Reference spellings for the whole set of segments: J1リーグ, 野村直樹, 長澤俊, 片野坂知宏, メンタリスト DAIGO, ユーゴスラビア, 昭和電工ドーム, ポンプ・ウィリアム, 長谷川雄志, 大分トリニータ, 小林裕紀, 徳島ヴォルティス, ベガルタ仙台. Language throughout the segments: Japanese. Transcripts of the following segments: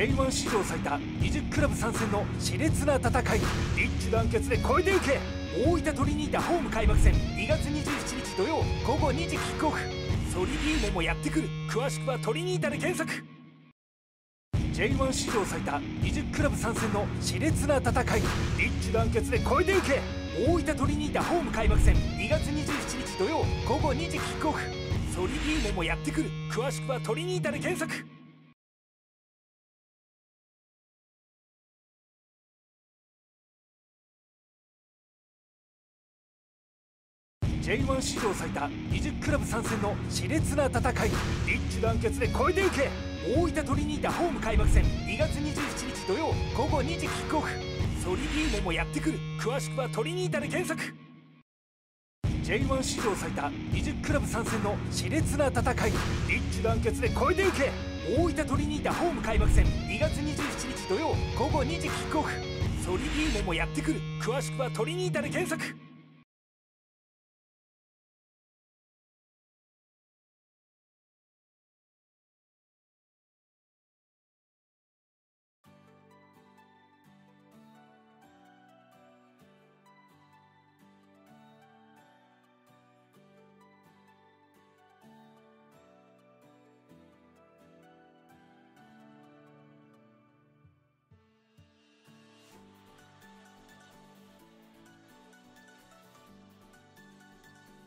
J1 史上最多20クラブ参戦の熾烈な戦い、一致団結で超えてゆけ。大分トリニータホーム開幕戦、2月27日土曜午後2時キックオフ。ソリディーモもやってくる。詳しくはトリニータで検索。J1 史上最多20クラブ参戦の熾烈な戦い、一致団結で超えてゆけ。大分トリニータホーム開幕戦、2月27日土曜午後2時キックオフ。ソリディーモもやってくる。詳しくはトリニータで検索。J1 史上最多20クラブ参戦の熾烈な戦い、一致団結で超えてゆけ。大分トリニータホーム開幕戦、2月27日土曜午後2時キックオフ。ソリディーモもやってくる。詳しくはトリニータで検索。J1 史上最多20クラブ参戦の熾烈な戦い、一致団結で超えてゆけ。大分トリニータホーム開幕戦、2月27日土曜午後2時キックオフ。ソリディーモもやってくる。詳しくはトリニータで検索。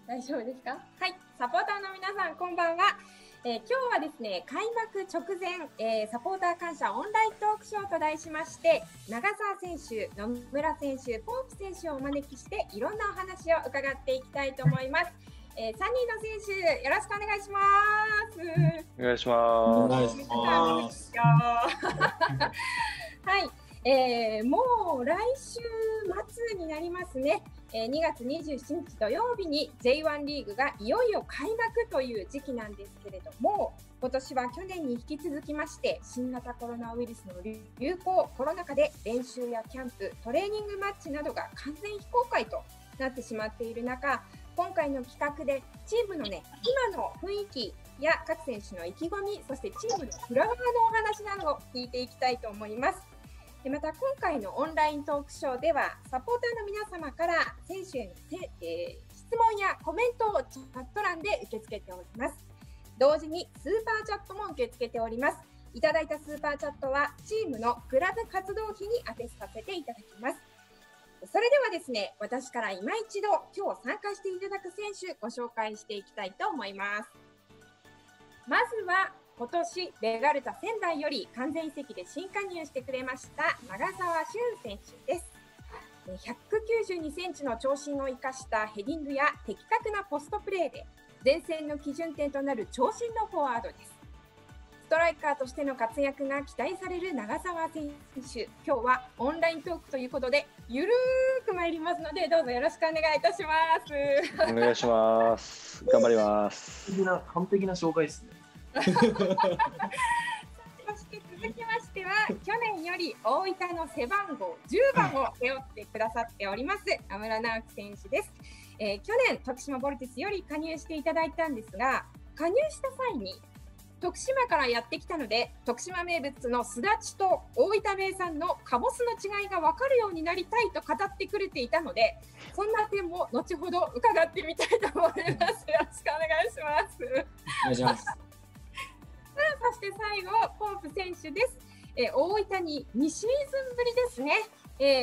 大丈夫ですか？はい、サポーターの皆さんこんばんは。今日はですね、開幕直前、サポーター感謝オンライントークショーと題しまして、長澤選手、野村選手、ポンプ選手をお招きして、いろんなお話を伺っていきたいと思います。3人の選手、よろしくお願いします。お願いします。はい、もう来週末になりますね。2月27日土曜日に J1 リーグがいよいよ開幕という時期なんですけれども、今年は去年に引き続きまして、新型コロナウイルスの流行、コロナ禍で練習やキャンプ、トレーニングマッチなどが完全非公開となってしまっている中、今回の企画でチームのね、今の雰囲気や各選手の意気込み、そしてチームのフラワーのお話などを聞いていきたいと思います。また今回のオンライントークショーでは、サポーターの皆様から選手への、質問やコメントをチャット欄で受け付けております。同時にスーパーチャットも受け付けております。いただいたスーパーチャットはチームのクラブ活動費に充てさせていただきます。それではですね、私から今一度今日参加していただく選手、ご紹介していきたいと思います。まずは今年ベガルタ仙台より完全移籍で新加入してくれました長澤俊選手です。192センチの長身を生かしたヘディングや的確なポストプレーで前線の基準点となる長身のフォワードです。ストライカーとしての活躍が期待される長澤選手、今日はオンライントークということでゆるーく参りますので、どうぞよろしくお願いいたします。お願いします。頑張ります。完璧な紹介ですね。そして続きましては、去年より大分の背番号10番を背負ってくださっております野村直樹選手です。去年徳島ボルティスより加入していただいたんですが、加入した際に徳島からやってきたので、徳島名物のすだちと大分名産のかぼすの違いが分かるようになりたいと語ってくれていたので、そんな点も後ほど伺ってみたいと思います。よろしくお願いします。そして最後、ポンプ選手です。大分に2シーズンぶりですね、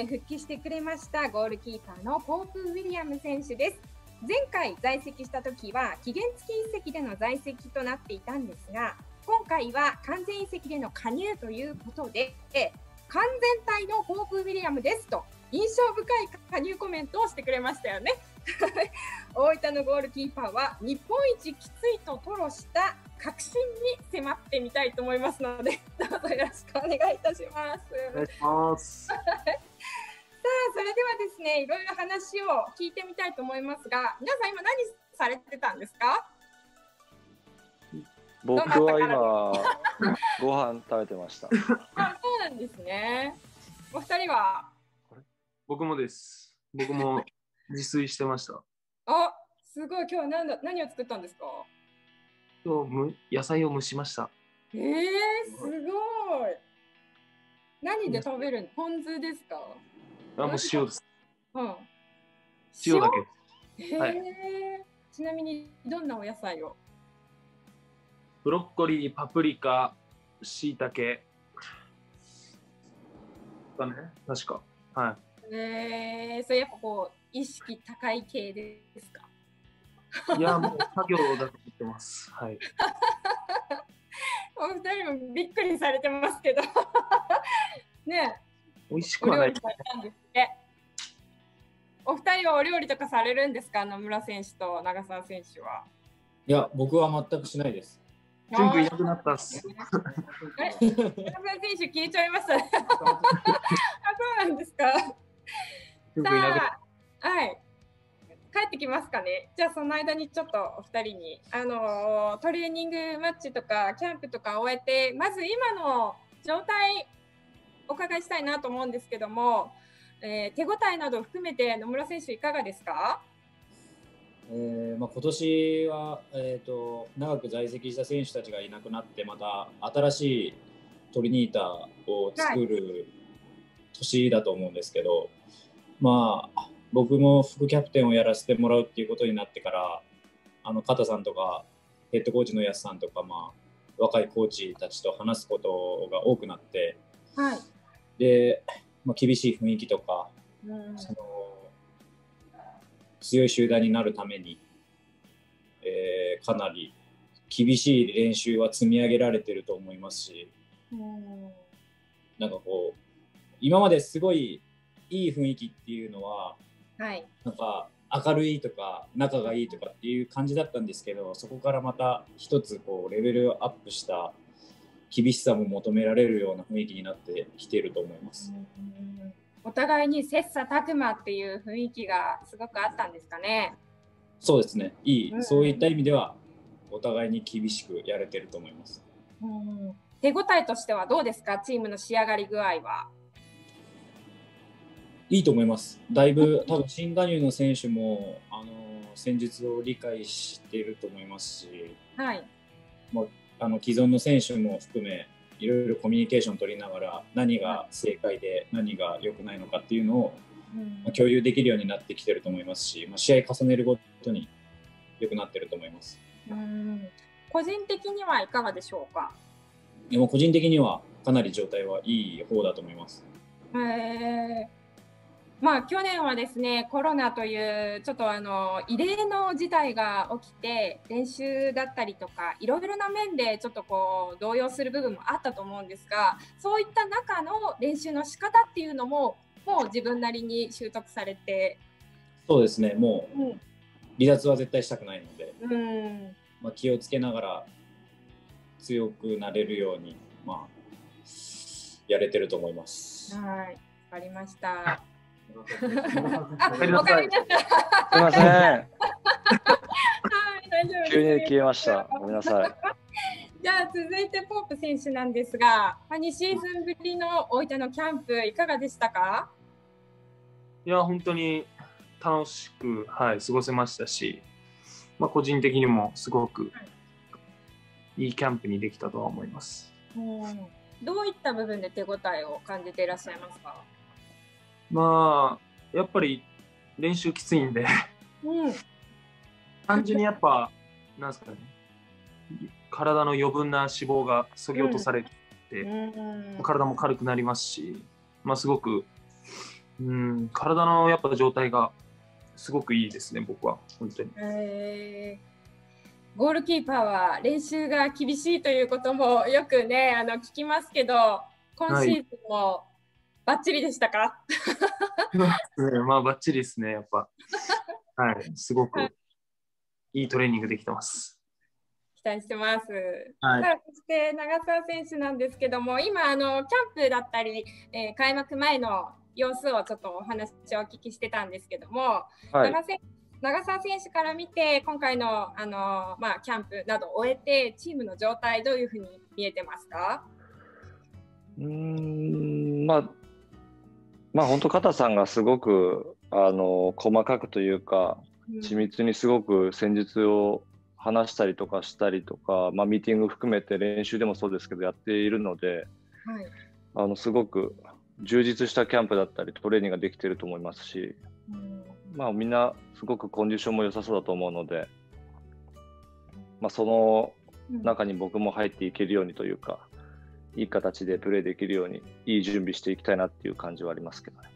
復帰してくれましたゴールキーパーのポンプ・ウィリアム選手です。前回在籍した時は期限付き移籍での在籍となっていたんですが、今回は完全移籍での加入ということで、完全体のポンプ・ウィリアムですと印象深い加入コメントをしてくれましたよね。大分のゴールキーパーは日本一きついと吐露した確信に迫ってみたいと思いますので、どうぞよろしくお願いいたします。お願いします。さあ、それではですね、いろいろ話を聞いてみたいと思いますが、皆さん今何されてたんですか？僕は今ご飯食べてました。あ、そうなんですね。お二人は？僕もです。僕も自炊してました。あ、すごい。今日何を作ったんですか？野菜を蒸しました。すごい。何で食べるの？ポン酢ですか？あ、もう塩です。うん。塩だけ。へえ、はい。ちなみにどんなお野菜を？ブロッコリー、パプリカ、しいたけだね、確か。はい。それやっぱこう意識高い系ですか？いや、もう作業だと言ってます。はい。お二人もびっくりされてますけどねえ、美味しくはない。お二人はお料理とかされるんですか？野村選手と長澤選手は。いや、僕は全くしないです。ジュン君いなくなったっす。あれ、長澤選手消えちゃいましたね。あ、そうなんですか。さあ、はい。帰ってきますかね。じゃあその間にちょっとお二人にトレーニングマッチとかキャンプとか終えて、まず今の状態お伺いしたいなと思うんですけども、手応えなどを含めて野村選手いかがですか？まあ、今年は、長く在籍した選手たちがいなくなって、また新しいトリニータを作る年だと思うんですけど、はい、まあ僕も副キャプテンをやらせてもらうっていうことになってから、片さんとかヘッドコーチの安さんとか、まあ、若いコーチたちと話すことが多くなって、はい、で、まあ、厳しい雰囲気とか、うん、強い集団になるために、かなり厳しい練習は積み上げられてると思いますし、うん、なんかこう今まですごいいい雰囲気っていうのは、はい、なんか明るいとか仲がいいとかっていう感じだったんですけど、そこからまた一つこうレベルアップした厳しさも求められるような雰囲気になってきていると思います。お互いに切磋琢磨っていう雰囲気がすごくあったんですかね。そうですね、いい、うん、そういった意味ではお互いに厳しくやれてると思います。うん、手応えとしてはどうですか？チームの仕上がり具合は。いいと思います。だいぶ多分新加入の選手も戦術を理解していると思いますし、はい、まあ、既存の選手も含めいろいろコミュニケーションを取りながら、何が正解で何が良くないのかっていうのを、まあ、共有できるようになってきてると思いますし、まあ、試合重ねるごとに良くなってると思います。個人的にはいかがでしょうか？でも個人的にはかなり状態はいい方だと思います。まあ、去年はですね、コロナというちょっと異例の事態が起きて、練習だったりとかいろいろな面でちょっとこう動揺する部分もあったと思うんですが、そういった中の練習の仕方っていうのももう自分なりに習得されて。そうですね、もう離脱は絶対したくないので、うん、まあ、気をつけながら強くなれるように、まあ、やれてると思います。はい、わかりました。あ、わかりました。すみません。はい、大丈夫です。急に消えました。ごめんなさい。じゃあ続いてポープ選手なんですが、2シーズンぶりの大分のキャンプいかがでしたか？いや、本当に楽しく、はい、過ごせましたし、まあ個人的にもすごくいいキャンプにできたとは思います。どういった部分で手応えを感じていらっしゃいますか？まあ、やっぱり練習きついんで、うん、単純にやっぱなんですかね、体の余分な脂肪が削ぎ落とされて、うん、体も軽くなりますし、まあ、すごく、うん、体のやっぱ状態がすごくいいですね、僕は本当に。ゴールキーパーは練習が厳しいということもよくね、聞きますけど、今シーズンも、はい、バッチリでしたか？まあバッチリですね、やっぱ。はい、すごくいいトレーニングできてます。期待してます。はい、さあそして長澤選手なんですけども、今キャンプだったり、開幕前の様子をちょっとお話をお聞きしてたんですけども、はい、長澤選手から見て今回のまあキャンプなどを終えてチームの状態どういうふうに見えてますか？まあ本当片さんがすごく細かくというか緻密にすごく戦術を話したりとか、まあ、ミーティング含めて練習でもそうですけどやっているので、はい、すごく充実したキャンプだったりトレーニングができていると思いますし、まあ、みんなすごくコンディションも良さそうだと思うので、まあ、その中に僕も入っていけるようにというか、いい形でプレーできるようにいい準備していきたいなっていう感じはありますけどね。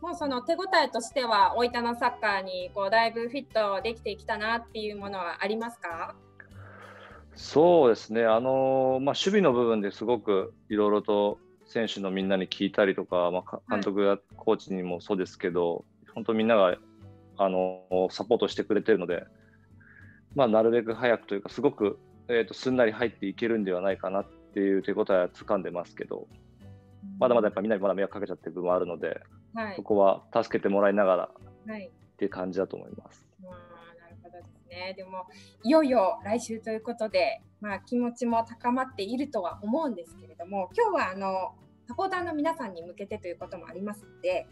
もうその手応えとしては大分のサッカーにこうだいぶフィットできてきたなっていうものはありますか？そうですね、まあ、守備の部分ですごくいろいろと選手のみんなに聞いたりとか、まあ、監督やコーチにもそうですけど、はい、本当みんながサポートしてくれてるので、まあ、なるべく早くというかすごく、すんなり入っていけるんではないかなっていう手応えは掴んでますけど、まだまだやっぱみんなにまだ迷惑かけちゃってる部分はあるので、はい、そこは助けてもらいながらっていう感じだと思います。はい、でもいよいよ来週ということで、まあ、気持ちも高まっているとは思うんですけれども、今日はサポーターの皆さんに向けてということもありますので、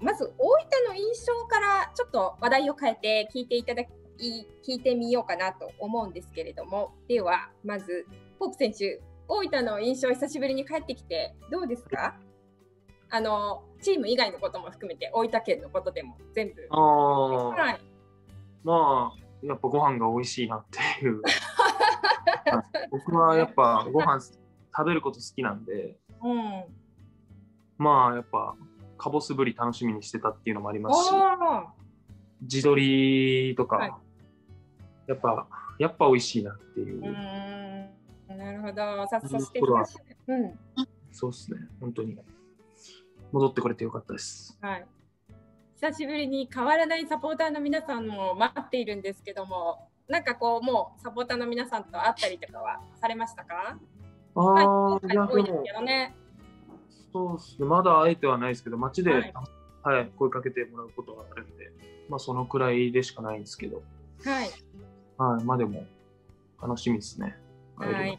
まず大分の印象からちょっと話題を変えて聞いてみようかなと思うんですけれども、ではまずポープ選手、大分の印象久しぶりに帰ってきてどうですか？チーム以外のことも含めて大分県のことでも全部。まあ、やっぱご飯が美味しいなっていう僕はやっぱご飯食べること好きなんで、うん、まあやっぱかぼすぶり楽しみにしてたっていうのもありますし、地鶏とか、はい、やっぱ美味しいなっていう。なるほど。そしてそうですね、本当に戻ってこれてよかったです。はい、久しぶりに変わらないサポーターの皆さんも待っているんですけども、なんかこうもうサポーターの皆さんと会ったりとかはされましたか？はい、いや多いですけどね。そうですね、まだ会えてはないですけど、街で、はいはい、声かけてもらうことはあるんで、まあ、そのくらいでしかないんですけど、はい、はい、まあでも楽しみですね。はい、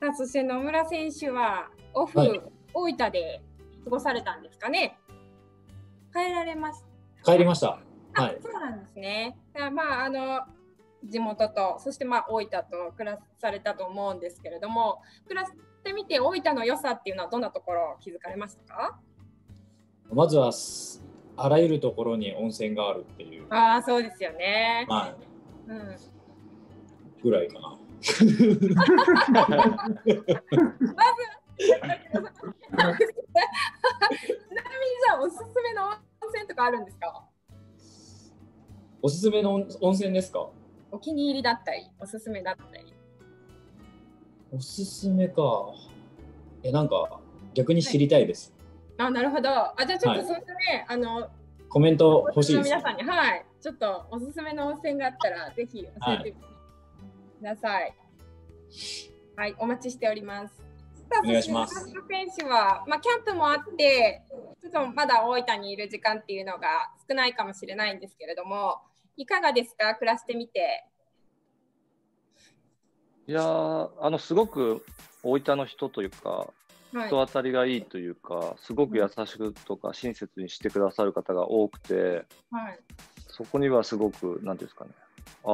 さあそして野村選手はオフ、はい、大分で過ごされたんですかね？帰りました。はい。そうなんですね。まあ地元とそしてまあ大分と暮らされたと思うんですけれども、暮らしてみて大分の良さっていうのはどんなところを気づかれましたか？まずはあらゆるところに温泉があるっていう。ああ、そうですよね。はい。うん。ぐらいかな。まず。おすすめの温泉とかあるんですか？おすすめの温泉ですか？お気に入りだったり、おすすめだったり。おすすめか。なんか逆に知りたいです。はい、あ、なるほど。じゃあちょっとそうですね。はい、コメント欲しいです、ね。皆さんに、はい、ちょっとおすすめの温泉があったらぜひ教えてください。はい、はい、お待ちしております。さあ、そして中島選手は、まあ、キャンプもあってちょっとまだ大分にいる時間っていうのが少ないかもしれないんですけれども、いかがですか、暮らしてみて。いやー、すごく大分の人というか、はい、人当たりがいいというか、すごく優しくとか親切にしてくださる方が多くて、はい、そこにはすごく何ですかね、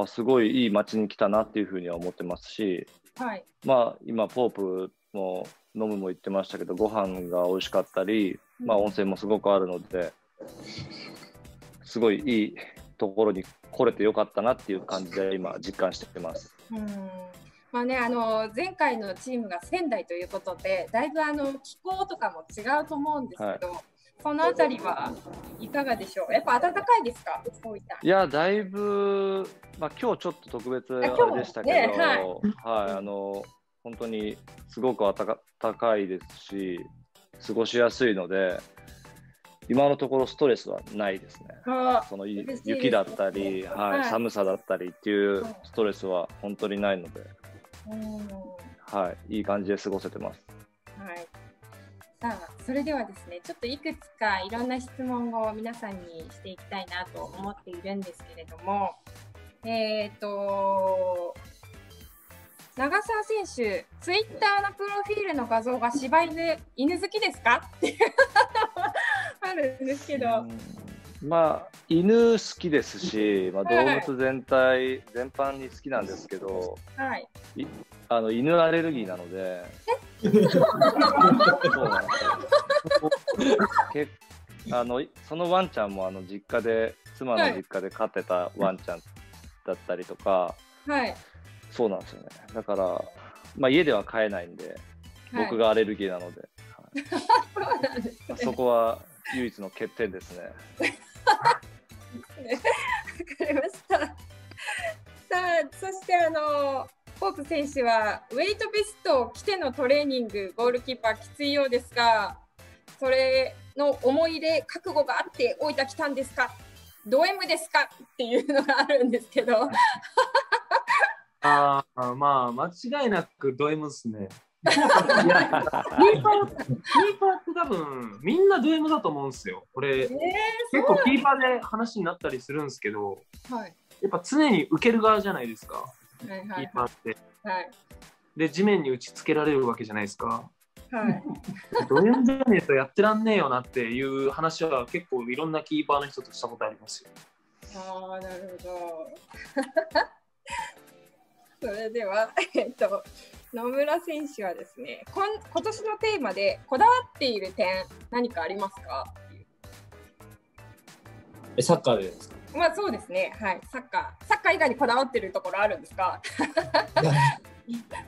すごいいい町に来たなっていうふうには思ってますし、はい、まあ今ポープもう飲むも言ってましたけど、ご飯が美味しかったり、まあ、温泉もすごくあるので、すごいいいところに来れてよかったなっていう感じで今実感してます。まあね、前回のチームが仙台ということで、だいぶ気候とかも違うと思うんですけど、はい、そのあたりはいかがでしょう？やっぱ暖かいですか？いや、だいぶ、まあ、今日ちょっと特別でしたけど、本当にすごく暖かいですし、過ごしやすいので、今のところストレスはないですね。その雪だったり、はいはい、寒さだったりっていうストレスは本当にないので、はい、いい感じで過ごせてます。はい、さあそれではですね、ちょっといくつかいろんな質問を皆さんにしていきたいなと思っているんですけれども、長澤選手、ツイッターのプロフィールの画像が柴犬好きですかってあるんですけど、まあ、犬好きですし、まあ、動物全般に好きなんですけど、はい、犬アレルギーなのでそのワンちゃんも実家で、妻の実家で飼ってたワンちゃんだったりとか、はい、そうなんですよね。だから、まあ、家では飼えないんで、はい、僕がアレルギーなので、はい、そこは唯一の欠点ですね。わかりました。さあ、そしてポープ選手はウェイトベストを着てのトレーニング、ゴールキーパーきついようですが、それの思い入れ、覚悟があって大分来たんですか、ド M ですかっていうのがあるんですけど。ああ、まあ間違いなくド M ですね。キーパーって多分みんなド M だと思うんですよ。これ、結構キーパーで話になったりするんですけど、はい、やっぱ常に受ける側じゃないですか、キーパーって。はい、で地面に打ちつけられるわけじゃないですか。はい、ド M じゃねえとやってらんねえよなっていう話は結構いろんなキーパーの人としたことありますよ。あー、なるほど。それでは野村選手はですね、今年のテーマでこだわっている点、何かありますか？サッカーですか？まあ、そうですね、はい、サッカー以外にこだわってるところあるんですか？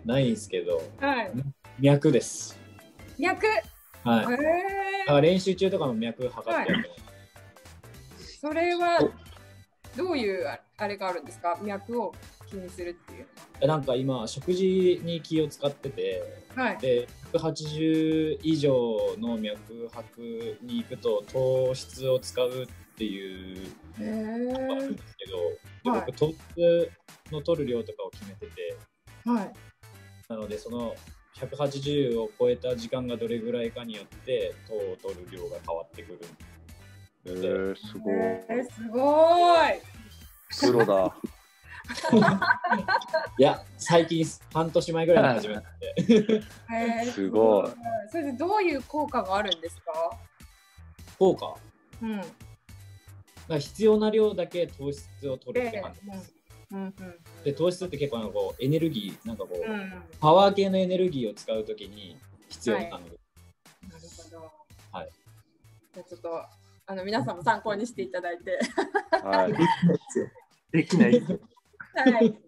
ないんですけど、はい、脈です。脈、はい、練習中とかも脈測ってる、はい、それはどういうあれがあるんですか？脈を気にするっていう。なんか今食事に気を使ってて、はい、で180以上の脈拍に行くと糖質を使うっていうのがあるんですけど、で僕糖質の摂る量とかを決めてて、はい、なのでその180を超えた時間がどれぐらいかによって糖を摂る量が変わってくる。すごい、すごいプロだ。いや、最近半年前ぐらいに始めて。すごい。それでどういう効果があるんですか？効果？うん。まあ必要な量だけ糖質を取るって感じです。で糖質って結構こうエネルギー、なんかこう、うん、パワー系のエネルギーを使うときに必要なので。はい、なるほど。はい。じゃあちょっと皆さんも参考にしていただいて。はい。できないですよ。はい、さ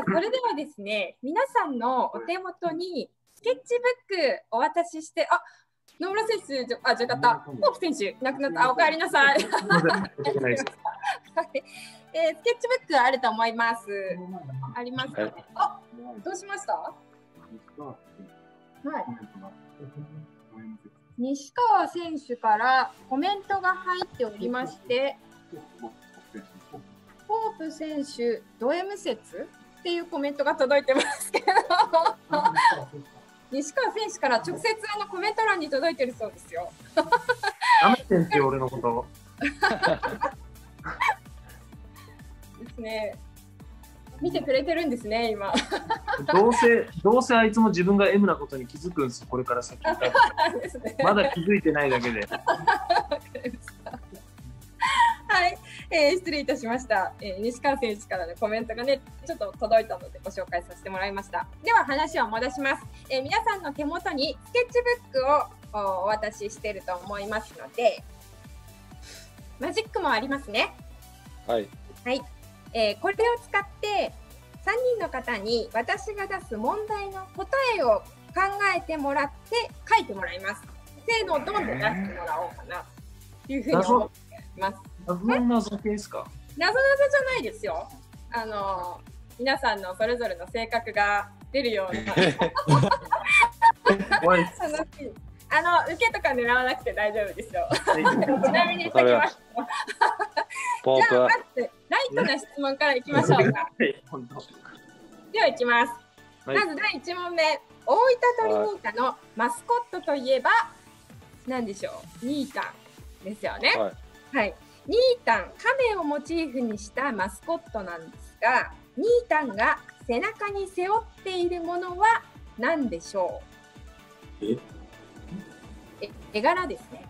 あ、それではですね、皆さんのお手元にスケッチブックお渡しして、あ、野村選手、じゃなかった、ポープ選手、なくなった、お帰りなさい。スケッチブックあると思います。ありますかね。あ、どうしました？はい。西川選手からコメントが入っておりまして、ポープ選手ド M 説っていうコメントが届いてますけど西川選手から直接コメント欄に届いてるそうですよ。ダメですよ俺のこと。ですね。見てくれてるんですね今。どうせあいつも自分が M なことに気づくんですよこれから先。ですね、まだ気づいてないだけで。はい、失礼いたしました、西川選手からのコメントがねちょっと届いたのでご紹介させてもらいました。では話を戻します、皆さんの手元にスケッチブックをお渡ししていると思いますので、マジックもありますね。はい、はい、これを使って3人の方に私が出す問題の答えを考えてもらって書いてもらいます。精度をどんどん出してもらおうかなというふうに思っています。謎系ですか？謎じゃないですよ。皆さんのそれぞれの性格が出るような。受けとか狙わなくて大丈夫ですよ。ちなみに、先は。じゃあ、まず、ライトな質問からいきましょうか。では、いきます。はい、まず、第1問目、大分トリニータのマスコットといえば。なんでしょう。ニータンですよね。はい。はい、ニータン、亀をモチーフにしたマスコットなんですが、ニータンが背中に背負っているものは何でしょう？絵柄ですね。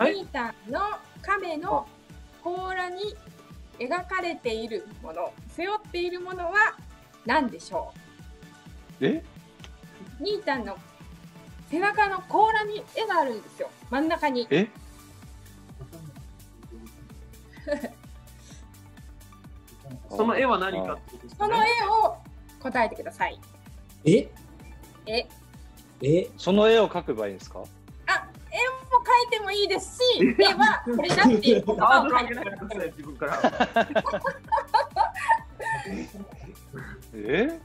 ミーターの亀の甲羅に描かれているもの、背負っているものは何でしょう？え？ニータンの背中の甲羅に絵があるんですよ、真ん中に。え？その絵は何かってことですね。その絵を答えてください。え？え？え？その絵を描けばいいんですか？あ、絵も描いてもいいですし、絵はこれだっていう言葉を書いてください、自分から。え？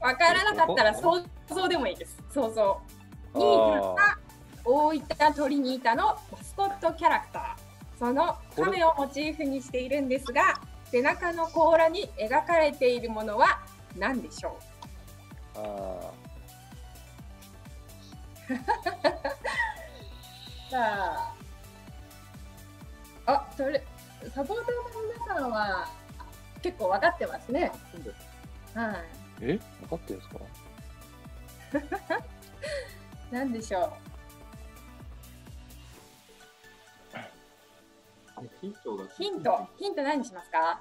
わからなかったら想像でもいいです。想像。ニータが大分鳥ニータのマスコットキャラクター。その亀をモチーフにしているんですが、背中の甲羅に描かれているものは何でしょう？ああ。あ、それサポーターの皆さんは結構分かってますね。はい。え、分かってるんですか？何でしょう。ヒント何にしますか？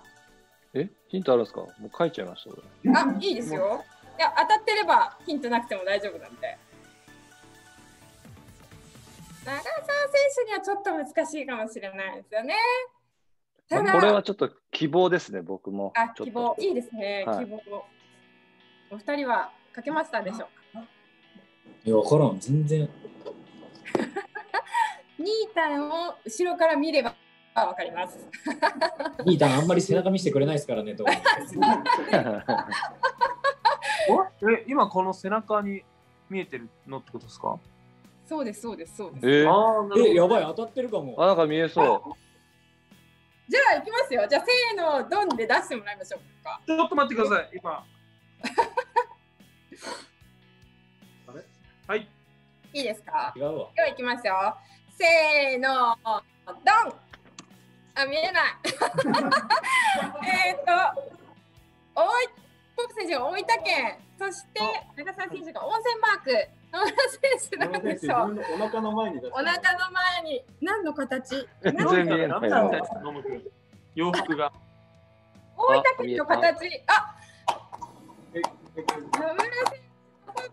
え、ヒントあるんですか？もう書いちゃいました。あ、いいですよ。いや、当たってればヒントなくても大丈夫なんで。長澤選手にはちょっと難しいかもしれないですよね。ただこれはちょっと希望ですね、僕も。あ、希望、いいですね、はい、希望。お二人は書けましたでしょうか？いや、わからん、全然。ニータンを後ろから見ればわかります。ニータンあんまり背中見せてくれないですからね、と。え、今この背中に見えてるのってことですか？そうです、そうです、そうです。え、やばい、当たってるかも。あ、なんか見えそう。じゃあ、行きますよ。じゃあ、せーの、ドンで出してもらいましょうか。ちょっと待ってください、今。あれ、はい。いいですか？違うわ。では行きますよ。せーの、ドン。あ、見えない。ポップ選手が大分県、そして長澤選手が温泉マーク。野村選手なんでしょう。お腹の前に。お腹の前に。何の形？全然見えない。洋服が。大分県の形。あ。野村選手、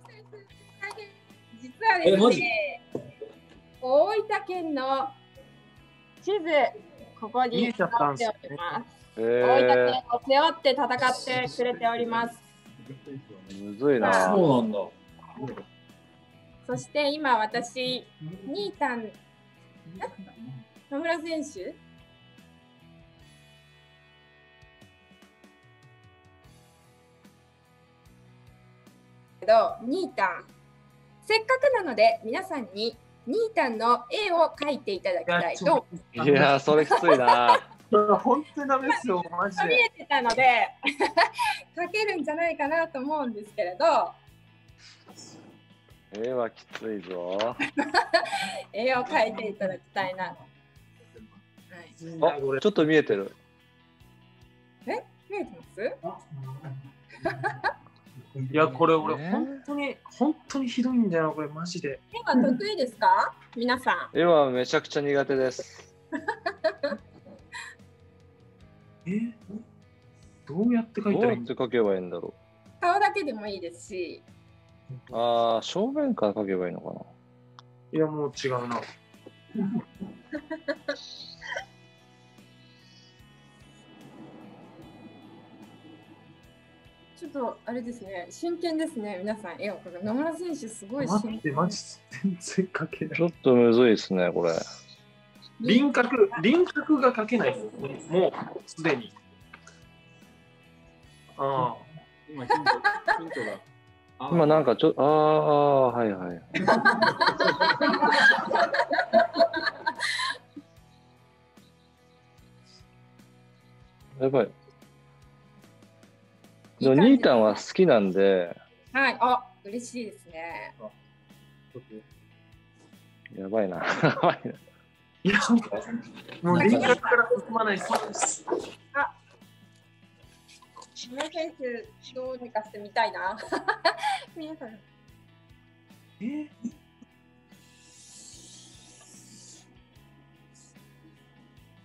実はですね、大分県の地図、ここに載っております。大分県を背負って戦ってくれております。むずいな。そうなんだ。そして今、私、ニータン、野村選手ニータン、せっかくなので皆さんにニータンの絵を描いていただきたいと。いや、それきついな。本当にダメですよ、マジで。見えてたので描けるんじゃないかなと思うんですけれど。絵はきついぞ。絵を描いていただきたいな。はい、あ、ちょっと見えてる。え、見えてます？いや、これ俺本当にひどいんだよ、これマジで。絵は得意ですか、皆さん？絵はめちゃくちゃ苦手です。どうやって描いたらいい？どうやって描けばいいんだろう。顔だけでもいいですし。ああ、正面から描けばいいのかな。いや、もう違うな。ちょっとあれですね、真剣ですね、皆さん、絵を描く。野村選手、すごい真剣。マジ全然描けない。ちょっとむずいですね、これ。輪郭が描けないですね、もうすでに。ああ、今ヒントが。今なんかちょっと、ああ、はいはい。やばい。ニータンは好きなんで。はい、あ、嬉しいですね。やばいな。いや、もう輪郭から進まない。あ、野村選手、どうにかしてみたいな。皆さん。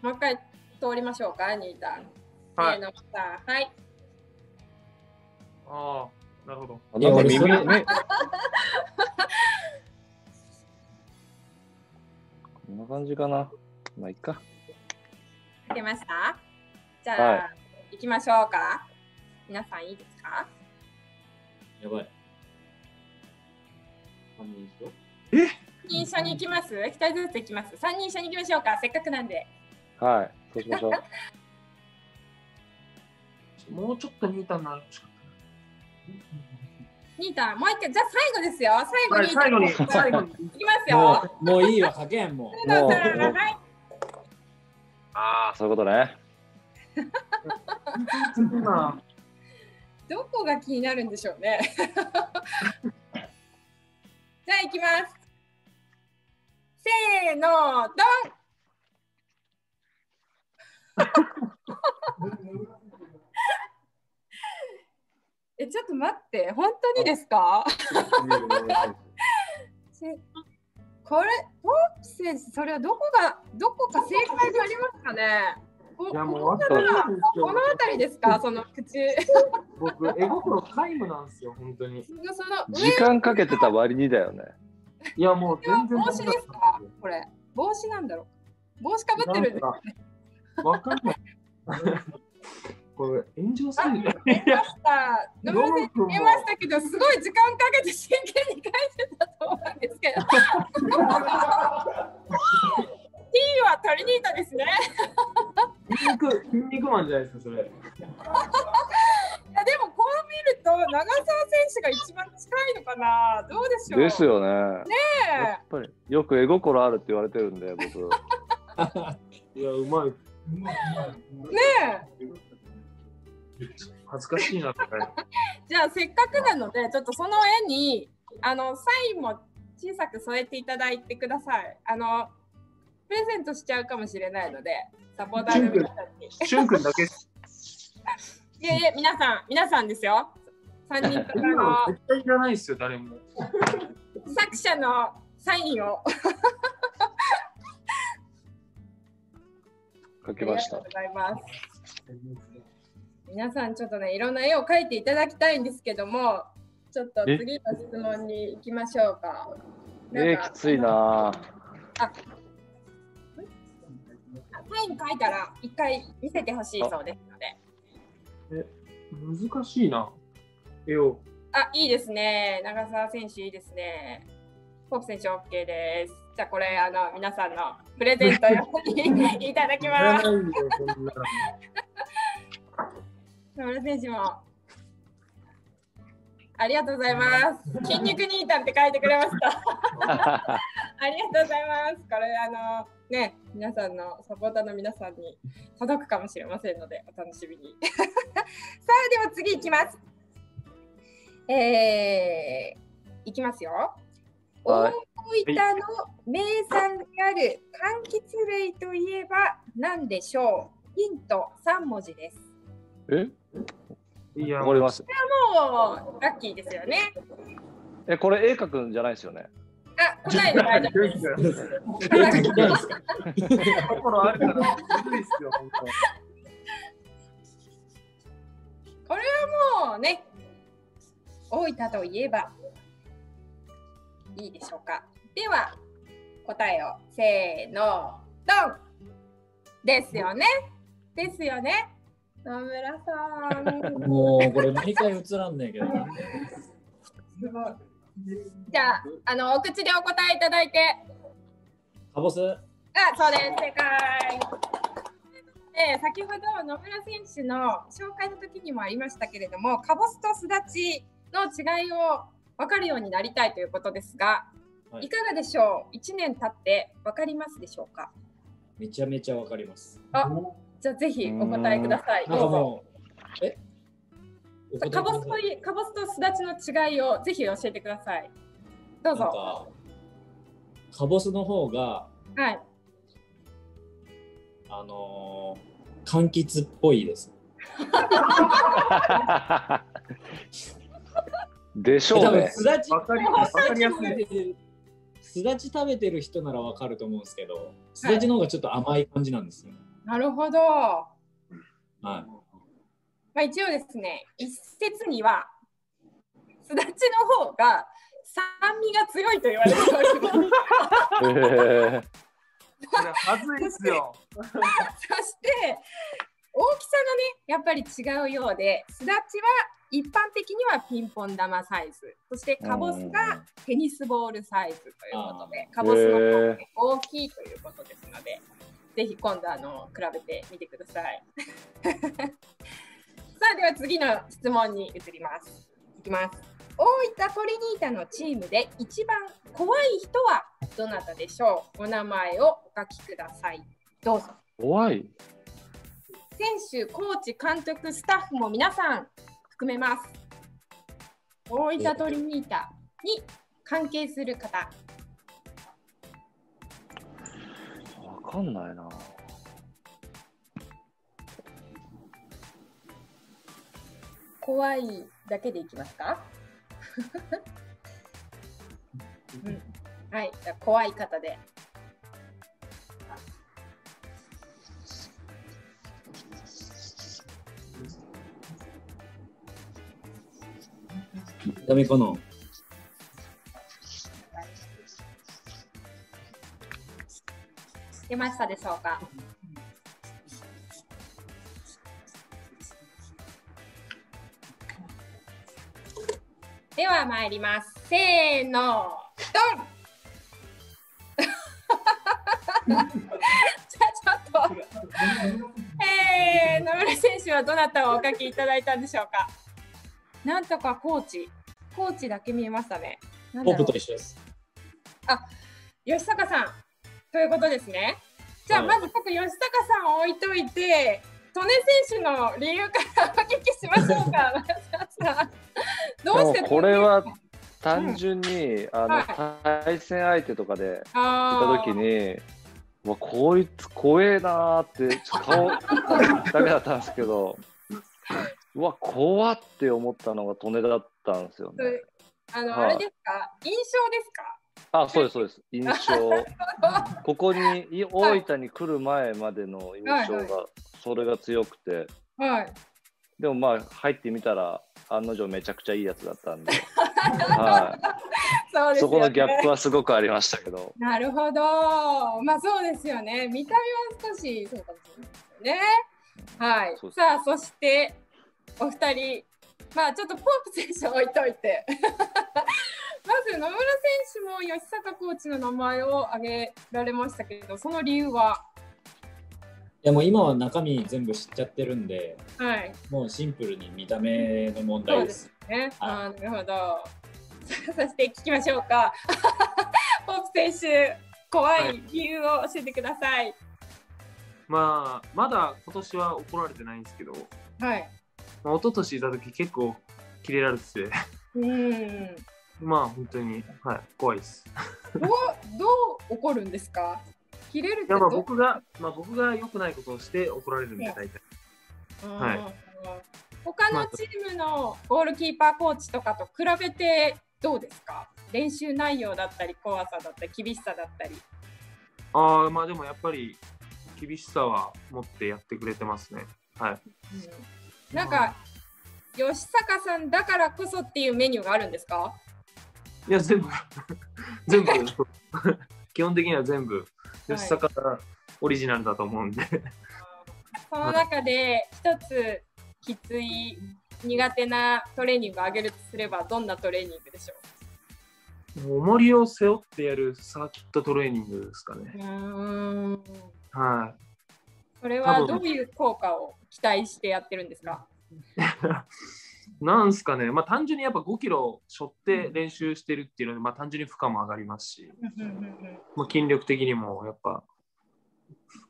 もう一回通りましょうか、2段。はい。はい、ああ、なるほど。あ、なんか右ね。こんな感じかな。まあ、いっか。書けました?じゃあ、はい、行きましょうか。皆さんいいですか?やばい。3人一緒に行きます?1人ずつ行きます。3人一緒に行きましょうか。せっかくなんで。はい、そうしましょう。もうちょっとニータになる。ニータ、もう一回、じゃあ最後ですよ。最後に。最後に。いきますよ。もういいよ、書けんもう。はい。ああ、そういうことね。どこが気になるんでしょうね。じゃあ、いきます。せーの、ドン。ちょっと待って、本当にですか？これ、ポーキ選手、それはどこか正解がありますかね？この辺りですか、その口。僕、絵心タイムなんですよ、本当に。時間かけてた割にだよね。いや、もう全然。帽子ですか？これ、帽子なんだろう。帽子かぶってるんですかね。わかんない。これ炎上する。野村選手見えましたけど、すごい時間かけて真剣に書いてたと思うんですけど。T はトリニータですね。筋肉マンじゃないですか、それ。いやでもこう見ると長澤選手が一番近いのかな。どうでしょう。ですよね。ねえ。やっぱりよく絵心あるって言われてるんで、僕。いやうまい。ねえ。恥ずかしいな。じゃあせっかくなのでちょっとその絵にサインも小さく添えていただいてください。プレゼントしちゃうかもしれないのでサポーターの皆さんに。しゅんくんだけ。いやいや皆さんですよ。3人とかの。絶対いらないですよ誰も。作者のサインを書きました。ありがとうございます。皆さんちょっとねいろんな絵を描いていただきたいんですけども、ちょっと次の質問に行きましょうか。きついな。あ、サイン描いたら一回見せてほしいそうですので。難しいな。絵を。あ、いいですね。長澤選手いいですね。ポープ選手 OK です。じゃあこれ皆さんのプレゼントいただきます。野村選手もありがとうございます。筋肉ニータンって書いてくれました。ありがとうございます。これね皆さんのサポーターの皆さんに届くかもしれませんのでお楽しみに。さあでは次いきます。いきますよ。大分の名産である柑橘類といえば何でしょう。ヒント3文字です。いや、これはもうラッキーですよね。これ絵描くんじゃないですよね。あ、答えじゃないです。心あるからずるいですよ。これはもうね、大分といえばいいでしょうか。では答えをせーのドンですよね。ですよね。野村さん。もうこれ毎回映らんねんけど。すごい。じゃあお口でお答えいただいて。カボス。あ、そうです。正解。先ほど野村選手の紹介の時にもありましたけれども、カボスとスダチの違いを分かるようになりたいということですが、はい、いかがでしょう。1年経って分かりますでしょうか。めちゃめちゃ分かります。あ。じゃあぜひお答えください。カボスとスダチの違いをぜひ教えてください。どうぞ。カボスの方が、はい、柑橘っぽいです。でしょうね。スダチ食べてる人ならわかると思うんですけど、スダチの方がちょっと甘い感じなんですよね。なるほど。まあ、一応ですね、一説にはすだちの方が酸味が強いと言われております。まずいですよ。そして大きさがねやっぱり違うようで、すだちは一般的にはピンポン玉サイズ、そしてかぼすがテニスボールサイズということで、かぼすの方が大きいということですので、ぜひ今度比べてみてください。さあでは次の質問に移ります。いきます。大分トリニータのチームで一番怖い人はどなたでしょう？お名前をお書きください。どうぞ。怖い。選手、コーチ、監督、スタッフも皆さん含めます。大分トリニータに関係する方。わかんないな。怖いだけでいきますか？うん、はい、じゃあ怖い方で。ダメかな。出ましたでしょうか。では参ります。せーの、ドン。じゃあちょっと野村選手はどなたをお書きいただいたんでしょうか。なんとかコーチだけ見えましたね。僕と一緒です。あ、吉坂さん。ということですね。じゃあまず僕、吉坂さんを置いといて、利根選手の理由からお聞きしましょうか。どうしてこれは単純に、対戦相手とかでいた時にこいつ怖えなーって顔だけだったんですけど、うわ怖って思ったのが利根だったんですよね。あれですか、印象ですか。あ、そうですそうです。印象。ここに大分に来る前までの印象がそれが強くて、はい。でもまあ入ってみたら案の定めちゃくちゃいいやつだったんで、はい。そこのギャップはすごくありましたけど。なるほど。まあそうですよね。見た目は少しそうかもしれないですね。はい。さあそしてお二人、まあちょっとポープ選手置いといて。まず野村選手も吉坂コーチの名前を挙げられましたけど、その理由は？いやもう今は中身全部知っちゃってるんで、はい、もうシンプルに見た目の問題です。そうですね。あ、なるほど。そして聞きましょうか。ポープ選手、怖い理由を教えてください。はい、まあまだ今年は怒られてないんですけど、はい。まあ一昨年いた時結構キレられてて、うん。まあ本当に、はい、怖いです。どう怒るんですか？切れるってこと？僕が良くないことをして怒られるんで大体。はい。他のチームのゴールキーパーコーチとかと比べてどうですか？練習内容だったり怖さだったり厳しさだったり。ああ、まあでもやっぱり厳しさは持ってやってくれてますね。はい。うん、なんか吉坂さんだからこそっていうメニューがあるんですか？いや全部基本的には全部吉坂オリジナルだと思うんで、その中で一つきつい苦手なトレーニングを挙げるとすればどんなトレーニングでしょう？重りを背負ってやるサーキットトレーニングですかね。はい。それはどういう効果を期待してやってるんですか？なんすかね、まあ、単純にやっぱ5キロ背負って練習してるっていうので、まあ、単純に負荷も上がりますし、まあ筋力的にもやっぱ、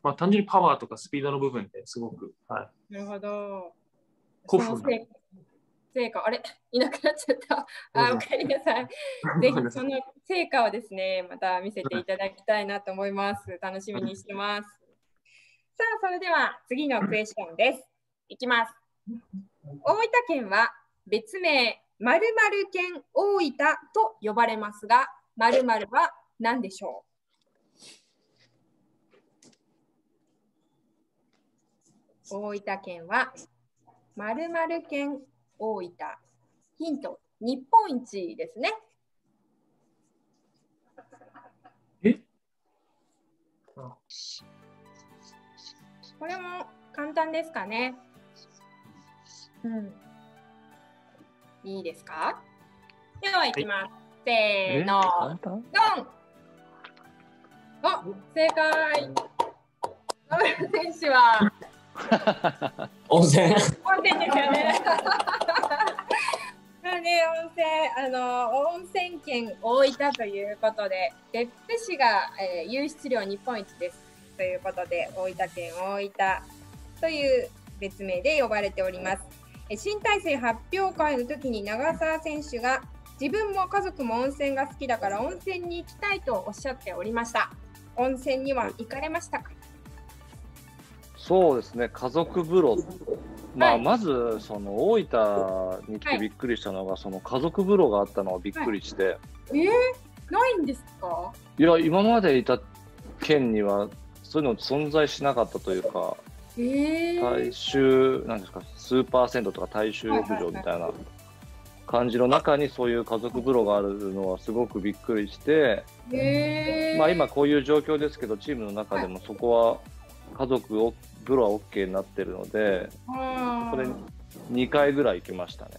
まあ、単純にパワーとかスピードの部分ですごく、はい、なるほど。古風な成果、あれいなくなっちゃった。あ、おかえりなさい。ぜひその成果をですねまた見せていただきたいなと思います。楽しみにしてます。さあそれでは次のクエスチョンです。いきます。大分県は別名〇〇県大分と呼ばれますが、〇〇は何でしょう？大分県は〇〇県大分。ヒント、日本一ですね。これも簡単ですかね。うん、いいですか。では行きます。せーの、ドン。お、正解。野村選手は温泉。温泉ですよね。ね、温泉県大分ということで、別府市が、湧出量日本一ですということで、大分県大分という別名で呼ばれております。新体制発表会の時に長澤選手が、自分も家族も温泉が好きだから温泉に行きたいとおっしゃっておりました。温泉には行かれましたか？そうですね、家族風呂、まずその大分に来てびっくりしたのが、その家族風呂があったのはびっくりして、ないんですか？いや、今までいた県にはそういうの存在しなかったというか、大衆なんですか、スーパー銭湯とか大衆浴場みたいな感じの中にそういう家族風呂があるのはすごくびっくりして、まあ今こういう状況ですけど、チームの中でもそこは家族を風呂は OK になってるので、これ2回ぐらい行きましたね。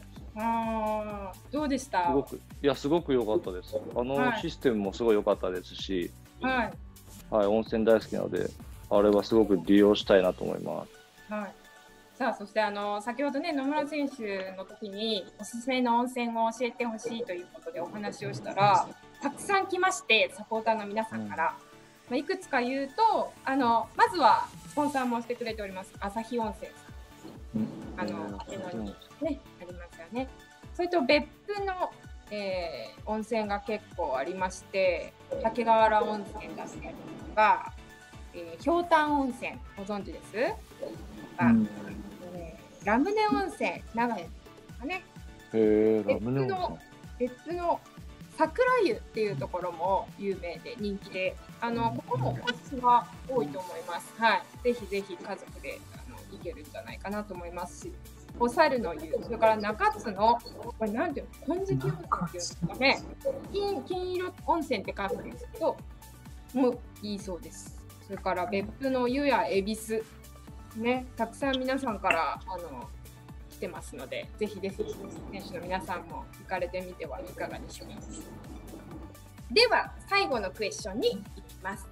どうでした？すごく、いや、すごく良かったです。あのシステムもすごい良かったですし、温泉大好きなので、あれはすごく利用したいなと思います。さあ、そして先ほどね、野村選手の時におすすめの温泉を教えてほしいということでお話をしたら、たくさん来まして、サポーターの皆さんから。いくつか言うと、まずはスポンサーもしてくれております朝日温泉さん、にね、ありますよね。それと別府の、温泉が結構ありまして、竹河原温泉だったりとか、ひょうたん温泉ご存知ですとか、ラムネ温泉長野とかね、別府の桜湯っていうところも有名で人気で、ここも個室が多いと思います。ぜひぜひ家族で行けるんじゃないかなと思いますし、お猿の湯、それから中津のこれなんていうの、金色温泉っていうんですかね、金色温泉って書くんですけど、もういいそうです。それから別府の湯や恵比寿ね、たくさん皆さんから来てますので、ぜひぜひ選手の皆さんも行かれてみてはいかがでしょうか。では最後のクエスチョンに行きます。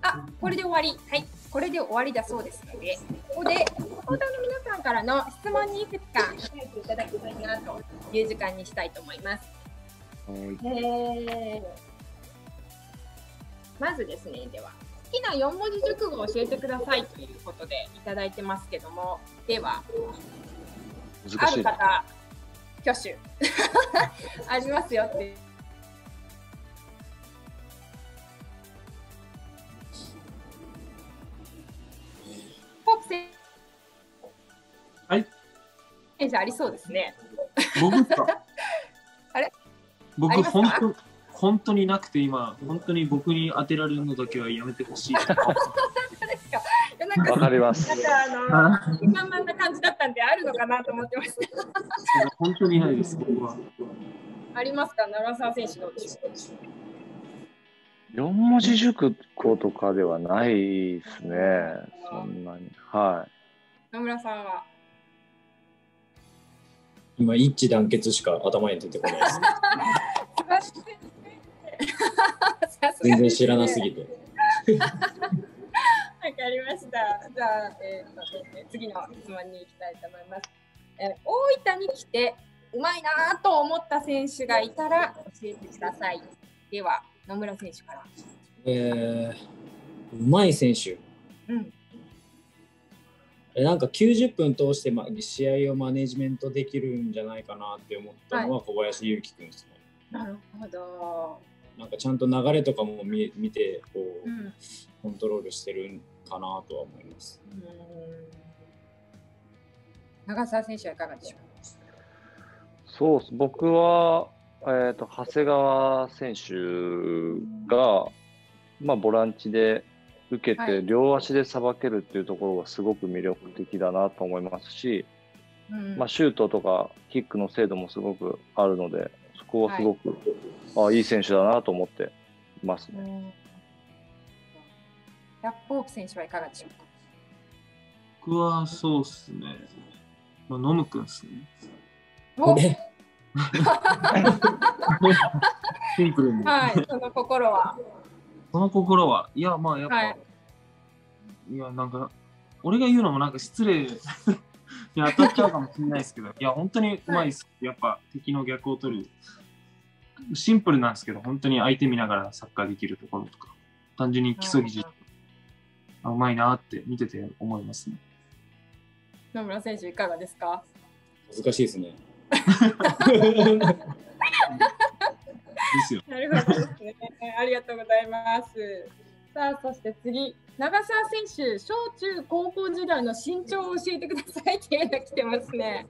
あ、これで終わり。はい、これで終わりだそうですので、ここでサポーターの皆さんからの質問にいくつか答えていただきたいなという時間にしたいと思います。まずですね、では好きな4文字熟語を教えてくださいということでいただいてますけども、ではある方挙手ありますよってポップ選手、ありそうですね。僕かあれ、僕本当になくて、今本当に僕に当てられるのだけはやめてほしい。わかります。今まな感じだったんであるのかなと思ってました。本当にないです。僕は。ありますか、長澤選手の。4文字熟語とかではないですね。そんなに。野村さんは。今一致団結しか頭に出てこないです。全然知らなすぎて。わかりました。じゃあ、次の質問に行きたいと思います。大分に来てうまいなと思った選手がいたら教えてください。では野村選手から。うまい選手。なんか90分通して試合をマネジメントできるんじゃないかなって思ったのは小林優輝君ですね。なるほど。なんかちゃんと流れとかも見てこう、コントロールしてるかなとは思います。長澤選手はいかがでしょうか。そうです。僕は長谷川選手がボランチで受けて両足でさばけるっていうところがすごく魅力的だなと思いますし、まあ、シュートとかキックの精度もすごくあるので、そこはすごく、いい選手だなと思っていますね。ラップオープ選手はいかがでしょうか。僕はそうですね、まあ、ノム君ですね。おシンプルに、はい、その心は、いや、まあ、やっぱ、いや、なんか、俺が言うのもなんか失礼に当たっちゃうかもしれないですけど、いや、本当にうまいです。やっぱ、敵の逆を取る。シンプルなんですけど、本当に相手見ながらサッカーできるところとか、単純に基礎技術、うまいなって見てて思いますね。野村選手、いかがですか？難しいですね。なるほどですね。ありがとうございます。さあ、そして次、長澤選手、小中高校時代の身長を教えてくださいっていうのが来てますね。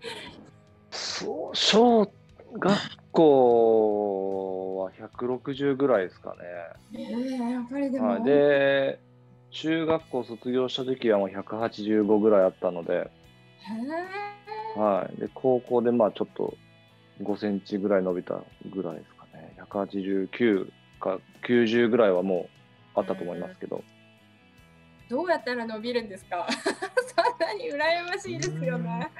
そう、小学校は160ぐらいですかね。やっぱりでも。で、中学校卒業した時はもう185ぐらいあったので。で、高校でまあちょっと5センチぐらい伸びたぐらいですか。189か90ぐらいはもうあったと思いますけど、どうやったら伸びるんですか？そんなに羨ましいですよね。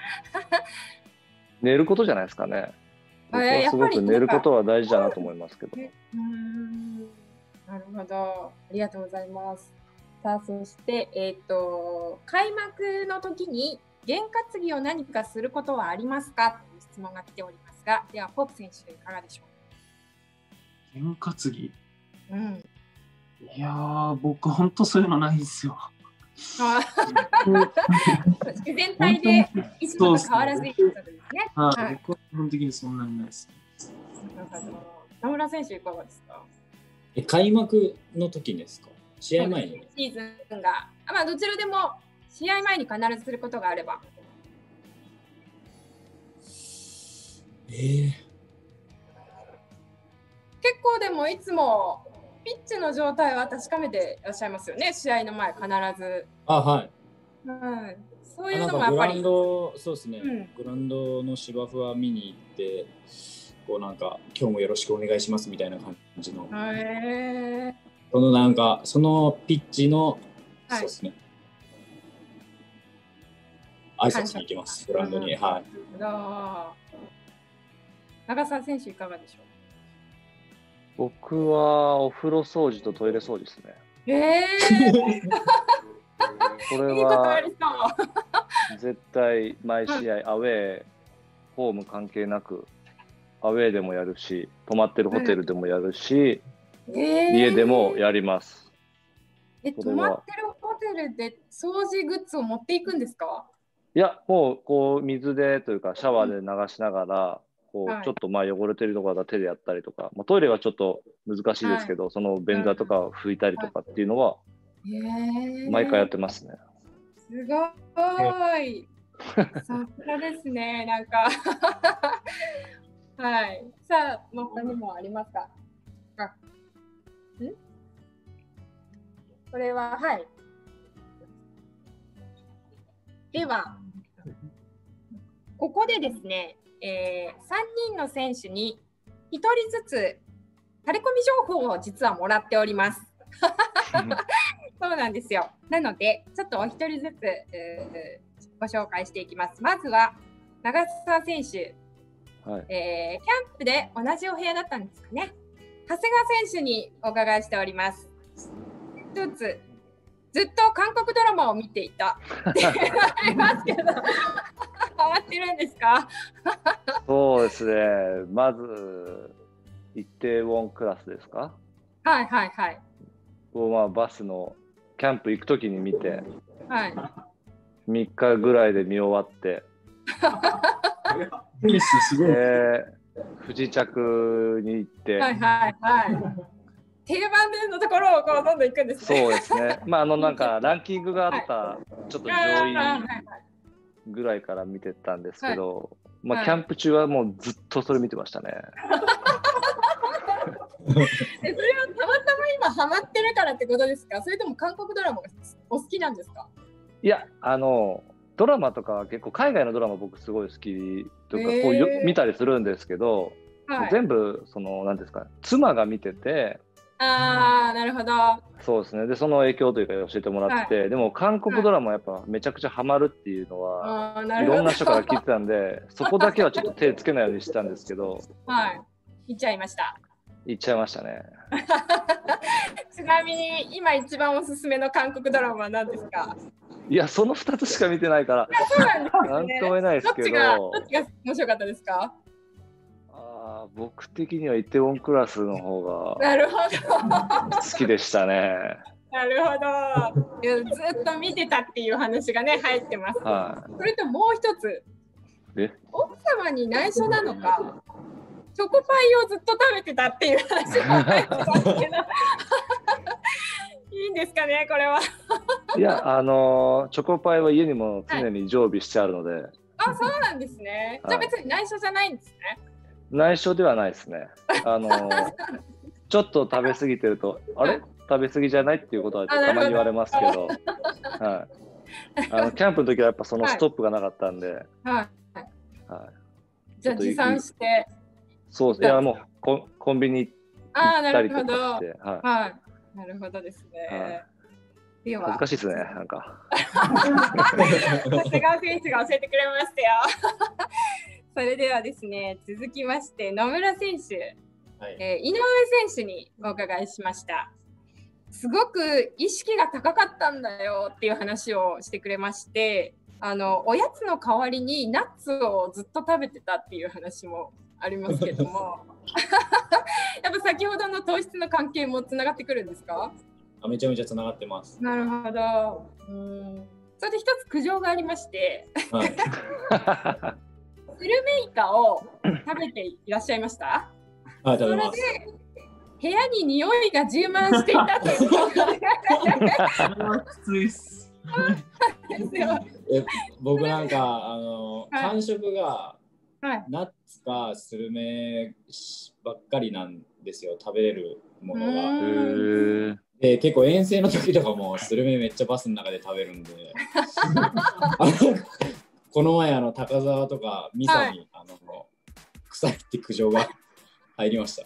寝ることじゃないですかね。僕はすごく寝ることは大事だなと思いますけど。なるほど、ありがとうございます。さあ、そして、開幕の時に験担ぎを何かすることはありますかという質問が来ておりますが、ではポープ選手いかがでしょうか？験担ぎ、いやー、僕本当そういうのないんですよ。自然体でいつもと変わらずいくことですね。僕は基本的にそんなにないです。野村選手いかがですか？開幕の時ですか？試合前に。シーズンが、まあどちらでも試合前に必ずすることがあれば。結構でもいつもピッチの状態は確かめていらっしゃいますよね、試合の前必ず。そういうのもやっぱりそうですね、グラウンドの芝生は見に行って、こうなんか今日もよろしくお願いしますみたいな感じの、そのなんかそのピッチの、そうですね、挨拶に行きます、グラウンドに。長澤選手いかがでしょう？僕はお風呂掃除とトイレ掃除ですね。これは絶対毎試合アウェー、ホーム関係なくアウェーでもやるし、泊まってるホテルでもやるし、家でもやります。泊まってるホテルで掃除グッズを持っていくんですか？いや、もうこう水でというかシャワーで流しながら。ちょっとまあ汚れてるところだ手でやったりとか、まあ、トイレはちょっと難しいですけど、その便座とか拭いたりとかっていうのは毎回やってますね。すごーい、さすがですね。なんかさあ、他にもありますか？これはではここでですね、3人の選手に1人ずつタレコミ情報を実はもらっております。そうなんですよ。なのでちょっとお一人ずつご紹介していきます。まずは長澤選手、キャンプで同じお部屋だったんですかね、長谷川選手にお伺いしております。一つ、ずっと韓国ドラマを見ていたって言われますけど変わってるんですか？そうですね、まずイテウォンクラスですか？まあ、バスのキャンプ行くときに見て、3日ぐらいで見終わって不時着に行って。定番でのところをこうどんどん行くんですね。そうですね。まあなんかランキングがあったちょっと上位ぐらいから見てたんですけど、まあキャンプ中はもうずっとそれ見てましたね。それはたまたま今ハマってるからってことですか？それとも韓国ドラマがお好きなんですか？いや、ドラマとか結構海外のドラマ僕すごい好きというか、こう見たりするんですけど、はい、全部その何ですか、妻が見てて。ああ、なるほど。そうですね。でその影響というか教えてもらって、はい、でも韓国ドラマやっぱめちゃくちゃハマるっていうのは、はい、いろんな人から聞いてたんでそこだけはちょっと手つけないようにしてたんですけど、はい、行っちゃいました。行っちゃいましたね。ちなみに今一番おすすめの韓国ドラマは何ですか？いや、その2つしか見てないからなんとも言えないですけど、どっちが面白かったですか？僕的にはイテウォンクラスの方が好きでしたね。なるほど。ずっと見てたっていう話がね入ってます、はい、それともう一つ、奥様に内緒なのかチョコパイをずっと食べてたっていう話が入ってますけどいいんですかねこれは。いや、チョコパイは家にも常に常備してあるので、はい、あ、そうなんですね。じゃあ別に内緒じゃないんですね。はい、内緒ではないですね。ちょっと食べ過ぎてるとあれ食べ過ぎじゃないっていうことはたまに言われますけど、はい、キャンプの時はやっぱそのストップがなかったんで、じゃあ持参して。そうですね。いや、もうコンビニ行ったりとかして。なるほどですね。恥ずかしいですね、なんか。長谷川選手が教えてくれましたよ。それではですね、続きまして野村選手、はい、井上選手にお伺いしました。すごく意識が高かったんだよっていう話をしてくれまして、おやつの代わりにナッツをずっと食べてたっていう話もありますけども、やっぱ先ほどの糖質の関係もつながってくるんですか？あ、めちゃめちゃつながってます。なるほど。それで一つ苦情がありまして、はいスルメイカを食べていらっしゃいました？はい、食べます。それで部屋に匂いが充満していたということで。それはきついっす。僕なんか感触がナッツかスルメばっかりなんですよ、食べれるものが。で結構遠征の時とかもスルメめっちゃバスの中で食べるんで。この前高沢とかミサに、はい、臭いって苦情が入りました。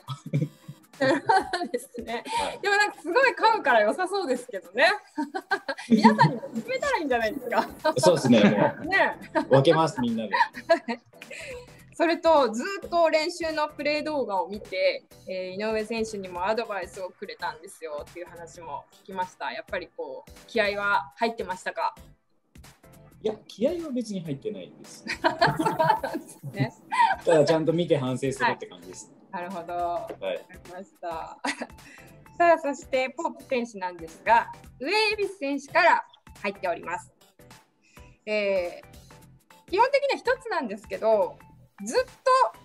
ですね。はい、でもなんかすごい噛むから良さそうですけどね。皆さんにも勧めたらいいんじゃないですか。そうですね。もうね、分けますみんなで。それとずっと練習のプレー動画を見て、井上選手にもアドバイスをくれたんですよっていう話も聞きました。やっぱりこう気合は入ってましたか？いや、気合は別に入ってないです。ただちゃんと見て反省するって感じです。はい、なるほど。はい、分かりました。さあ、そしてポープ選手なんですが、上恵比寿選手から入っております。基本的には一つなんですけど、ずっと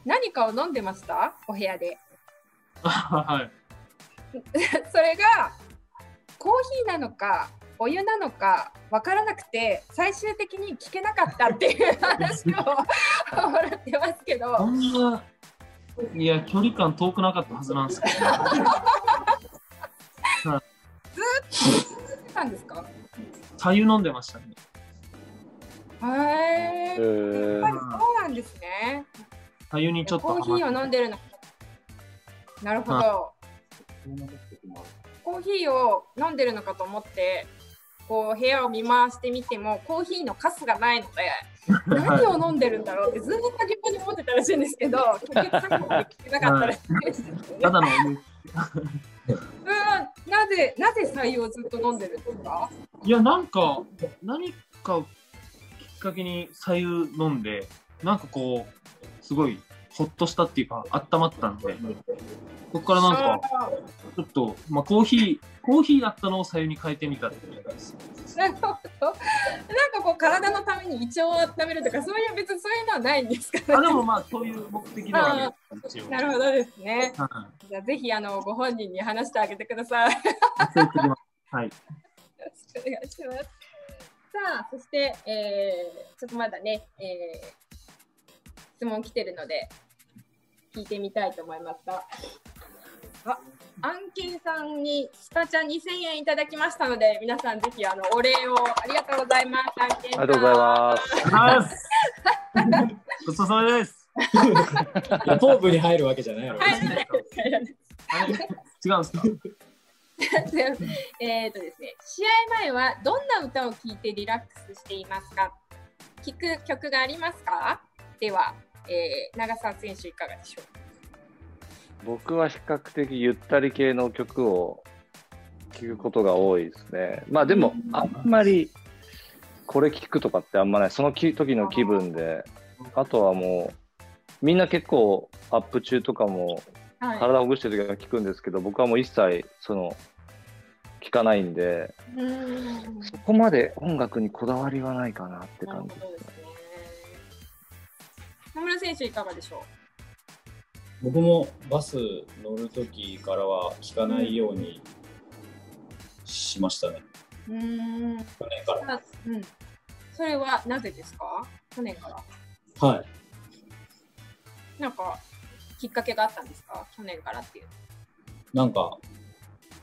何かを飲んでました？お部屋で。はい。それがコーヒーなのか、お湯なのか分からなくて最終的に聞けなかったっていう話をもらってますけど。そんな、いや、距離感遠くなかったはずなんですけど。ずっとたんですか？茶湯飲んでましたね。へえ。やっぱりそうなんですね。茶湯にちょっとコーヒーを飲んでるの。なるほど。コーヒーを飲んでるのかと思って。こう部屋を見回してみてもコーヒーのカスがないので何を飲んでるんだろうってずっと疑問に思ってたらしいんですけど、結局さっきも聞けなかったらしいですよね。ただのなぜ白湯をずっと飲んでるんですか？いや、なんか何かきっかけに白湯飲んで、なんかこうすごいほっとしたっていうか、あったまったんで、ここからなんかちょっと、まあ、コーヒーだったのを白湯に変えてみたっていう感じです。なるほど。なんかこう体のために胃腸を温めるとか、そういう別にそういうのはないんですかね。あ、でもまあそういう目的ではあるんですよ。なるほどですね。はい、じゃあぜひご本人に話してあげてください。はい。よろしくお願いします。さあ、そして、ちょっとまだね、質問来てるので。聞いてみたいと思いますが、案件さんにスカチャ2000円いただきましたので、皆さんぜひお礼をありがとうございます。ありがとうございます。ごちそうさまです。頭部に入るわけじゃない。違うんですか。ですね、試合前はどんな歌を聴いてリラックスしていますか。聴く曲がありますか。では、長澤選手いかがでしょうか。僕は比較的ゆったり系の曲を聴くことが多いですね。まあでもあんまりこれ聴くとかってあんまない、その時の気分で。あとはもうみんな結構アップ中とかも体をほぐしてる時は聴くんですけど、僕はもう一切聴かないんで、そこまで音楽にこだわりはないかなって感じですね。野村選手いかがでしょう。僕もバス乗るときからは聞かないようにしましたね。去年から。それはなぜですか？去年から。はい。なんかきっかけがあったんですか？去年からっていう。なんか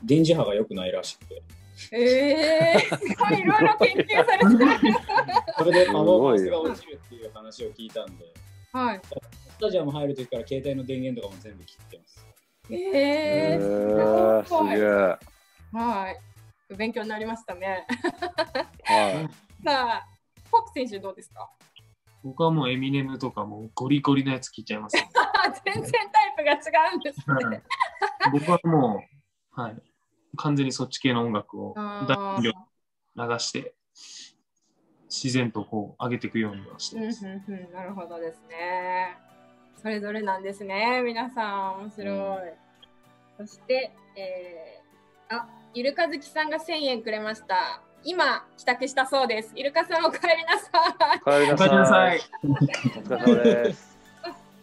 電磁波が良くないらしくて。すごいいろいろ研究されてる。それでバスが落ちるっていう話を聞いたんで。はい。スタジアム入るときから携帯の電源とかも全部切ってます。すげえ。はい。勉強になりましたね。はい。さあ、ポップ選手どうですか？僕はもうエミネムとかもゴリゴリのやつ聞いちゃいます。全然タイプが違うんですね。僕はもう、はい、完全にそっち系の音楽を大量流して。自然とこう上げていくようにはしてます。なるほどですね。それぞれなんですね。皆さん面白い。そして、ゆるかずきさんが1000円くれました。今帰宅したそうです。ゆるかさんお帰りなさい。お帰りなさい。お疲れ様です。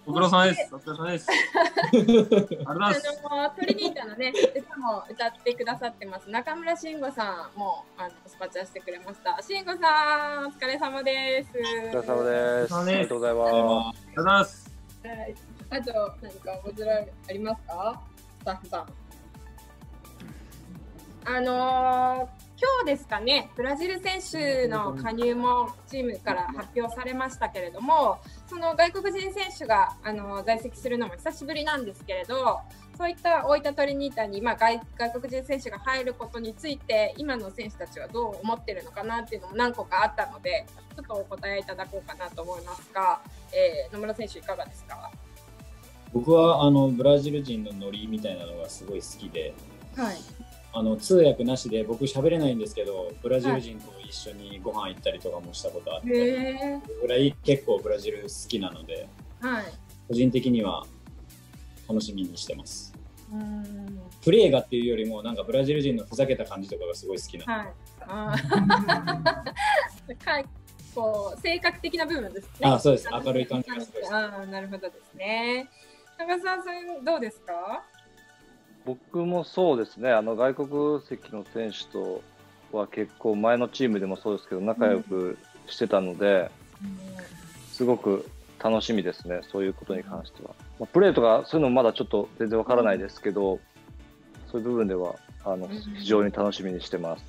ご苦労様です。お疲れ様です。トリニータのね、歌も歌ってくださってます。中村慎吾さんもスパチャしてくれました。慎吾さん、お疲れ様です。お疲れ様です。ありがとうございます。ありがとうございます。あと、何かお知らせありますか？スタッフさん。今日ですかね、ブラジル選手の加入もチームから発表されましたけれども、その外国人選手が在籍するのも久しぶりなんですけれど、そういった大分トリニータに今外国人選手が入ることについて、今の選手たちはどう思ってるのかなっていうのも何個かあったので、ちょっとお答えいただこうかなと思いますが、野村選手いかがですか？僕はブラジル人のノリみたいなのがすごい好きで、はい、通訳なしで、僕喋れないんですけど、ブラジル人と一緒にご飯行ったりとかもしたことあって、ぐらい結構ブラジル好きなので、はい、個人的には楽しみにしてます。プレーがっていうよりも、なんかブラジル人のふざけた感じとかがすごい好きなので、性格的な部分ですね。あ、そうです。明るい感じがすごい。あ、なるほどですね。長澤さんどうですか？僕もそうですね、外国籍の選手とは結構前のチームでもそうですけど仲良くしてたので、すごく楽しみですね、そういうことに関しては。まあ、プレーとかそういうのもまだちょっと全然わからないですけど、そういう部分では非常に楽しみにしてます。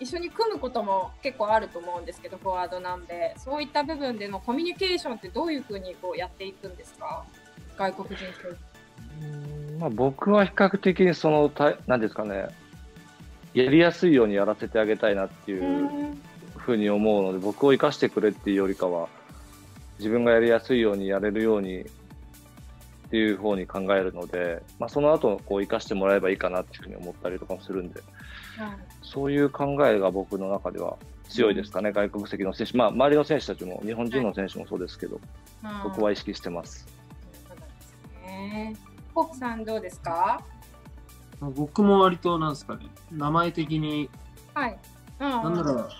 一緒に組むことも結構あると思うんですけど、フォワードなんで、そういった部分でのコミュニケーションってどういうふうにやっていくんですか、外国人選手。まあ僕は比較的何ですかね、やりやすいようにやらせてあげたいなっていうふうに思うので、僕を生かしてくれっていうよりかは、自分がやりやすいようにやれるようにっていう方に考えるので、まあその後生かしてもらえばいいかなっていうふうに思ったりとかもするんで、そういう考えが僕の中では強いですかね、外国籍の選手、まあ周りの選手たちも日本人の選手もそうですけど、僕は意識してます。ポップさんどうですか？僕も割となんですかね、名前的に、はい、なんだろう、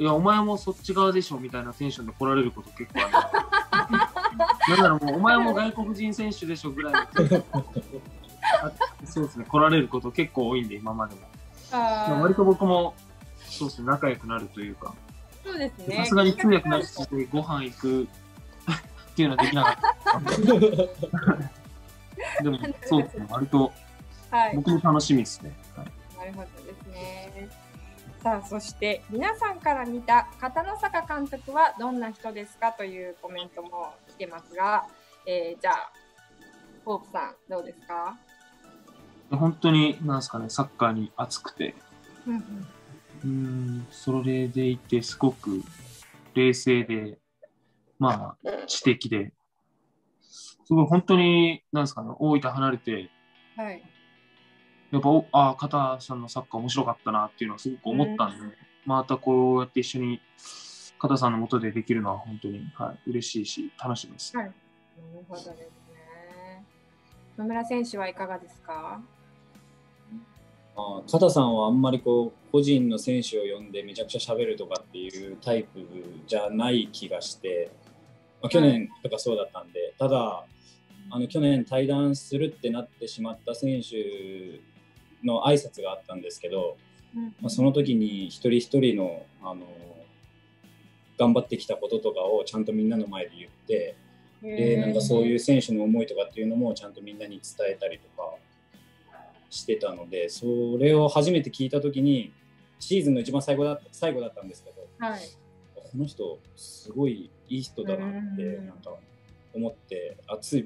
いやお前もそっち側でしょみたいなテンションで来られること結構ある。なんだろう、お前も外国人選手でしょぐらいの。そうですね、来られること結構多いんで今までも。割と僕もそうですね、仲良くなるというか。そうですね。さすがに通訳なしでご飯行く。っていうのはできなかった。でもそうですね、割と僕も楽しみですね。なるほどですね。さあ、そして皆さんから見た片野坂監督はどんな人ですかというコメントも来てますが、じゃあホープさんどうですか？本当になんですかね、サッカーに熱くて、それでいてすごく冷静で、まあ知的で、すごい本当になんですかね、大分離れて、はい、やっぱ片さんのサッカー面白かったなっていうのはすごく思ったんで、またこうやって一緒に片さんのもとでできるのは本当に、はい、嬉しいし楽しみです。はい、なるほどですね。野村選手はいかがですか？片さんはあんまりこう個人の選手を呼んでめちゃくちゃ喋るとかっていうタイプじゃない気がして、去年とかそうだったんで、ただ去年対談するってなってしまった選手の挨拶があったんですけど、その時に一人一人の頑張ってきたこととかをちゃんとみんなの前で言って、でなんかそういう選手の思いとかっていうのもちゃんとみんなに伝えたりとかしてたので、それを初めて聞いたときにシーズンの一番最後だったんですけど、はい、この人すごいいい人だなってなんか思って、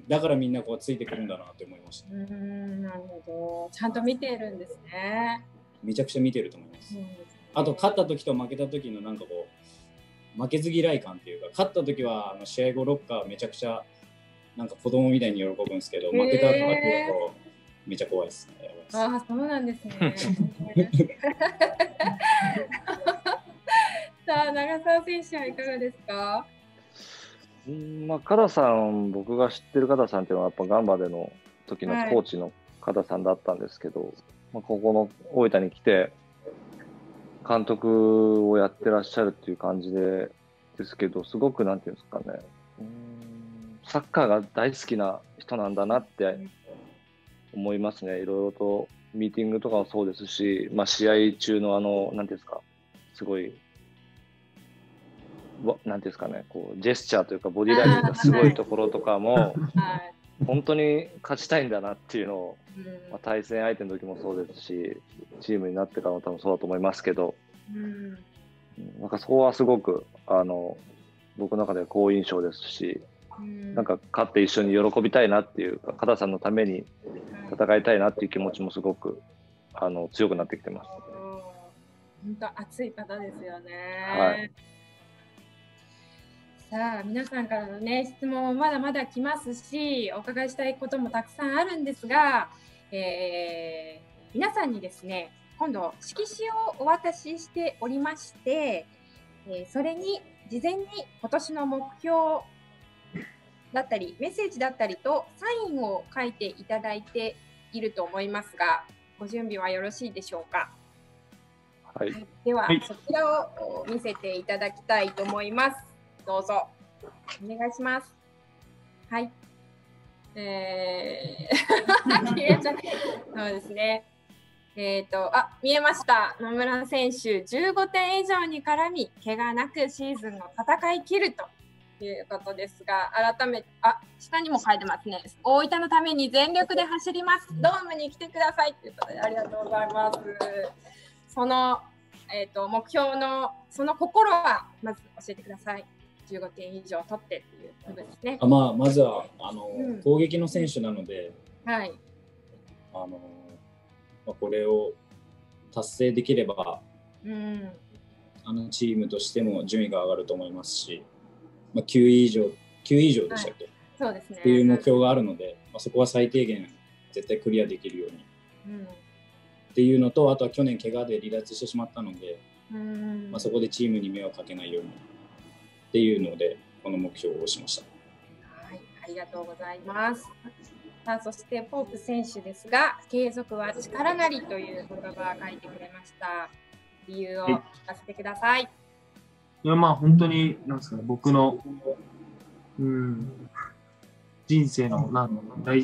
だからみんなこうついてくるんだなって思いました。なるほど、ちゃんと見ているんですね。めちゃくちゃ見てると思います。あと勝った時と負けた時のなんかこう負けず嫌い感っていうか、勝った時は試合後ロッカーめちゃくちゃなんか子供みたいに喜ぶんですけど、負けた時はこうめちゃ怖いですね。ああ、そうなんですね。さあ、長澤選手はいかがですか？片さん、僕が知ってる片さんっていうのはやっぱガンバでの時のコーチの片さんだったんですけど、ここの大分に来て監督をやってらっしゃるっていう感じですけど、すごくなんていうんですかね、サッカーが大好きな人なんだなって思いますね。いろいろとミーティングとかもそうですし、試合中のなんていうんですか、すごいなんていうんですかね、こうジェスチャーというかボディーラングがすごいところとかも本当に勝ちたいんだなっていうのを、対戦相手の時もそうですし、チームになってからも多分そうだと思いますけど、なんかそこはすごく僕の中では好印象ですし、なんか勝って一緒に喜びたいなっていうか、片さんのために戦いたいなっていう気持ちもすごく強くなってきてます。本当熱い方ですよね。はい、さあ、皆さんからのね質問もまだまだ来ますし、お伺いしたいこともたくさんあるんですが、皆さんにですね、今度色紙をお渡ししておりまして、それに事前に今年の目標をだったりメッセージだったりとサインを書いていただいていると思いますが、ご準備はよろしいでしょうか？はい、では、そちらを見せていただきたいと思います。どうぞお願いします。はい、そうですね。見えました。野村選手、15点以上に絡み、怪我なくシーズンを戦い切ると。いうことですが、改めて下にも書いてますね。大分のために全力で走ります。ドームに来てくださいということで、ありがとうございます。その目標のその心はまず教えてください。15点以上取ってっていうことですね。まずは攻撃の選手なので、はい。これを達成できれば、チームとしても順位が上がると思いますし。9位以上でしたっけ、そうですね、っていう目標があるので、そこは最低限絶対クリアできるように、っていうのと、あとは去年怪我で離脱してしまったので、そこでチームに迷惑かけないようにっていうのでこの目標をしました。はい、ありがとうございます。さあ、そしてポープ選手ですが、継続は力なりという言葉が書いてくれました。理由を聞かせてください。いや、本当になんですかね、僕の人生の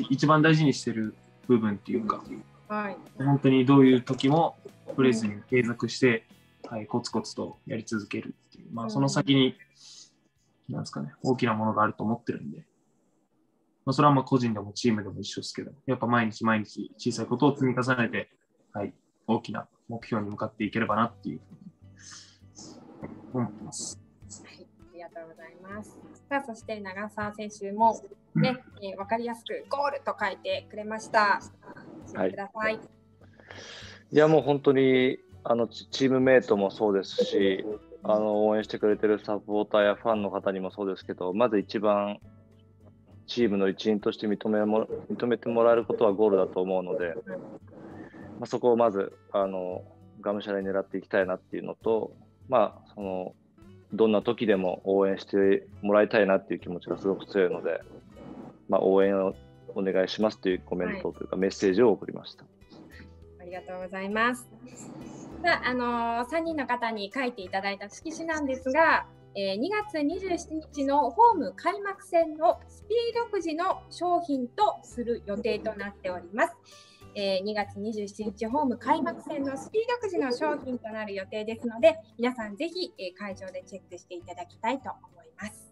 一番大事にしてる部分っていうか、本当にどういう時もブレずに継続して、コツコツとやり続けるっていう、その先になんですかね、大きなものがあると思ってるんで、まあ、それはまあ個人でもチームでも一緒ですけど、やっぱ毎日毎日小さいことを積み重ねて、はい、大きな目標に向かっていければなっていうふうに思ってます。はい、ありがとうございます。さあ、そして長澤選手もね、分かりやすくゴールと書いてくれました。教えてください。はい、いやもう本当にチームメイトもそうですし、応援してくれてるサポーターやファンの方にもそうですけど、まず一番チームの一員として認めてもらえることはゴールだと思うので、まあ、そこをまずがむしゃらに狙っていきたいなっていうのと、まあ、どんな時でも応援してもらいたいなっていう気持ちがすごく強いので、まあ、応援をお願いしますというコメントというかメッセージを送りました。はい、ありがとうございます。さあ、3人の方に書いていただいた色紙なんですが、2月27日のホーム開幕戦のスピードくじの商品とする予定となっております。2月27日ホーム開幕戦のスピードくじの商品となる予定ですので、皆さんぜひ会場でチェックしていただきたいと思います。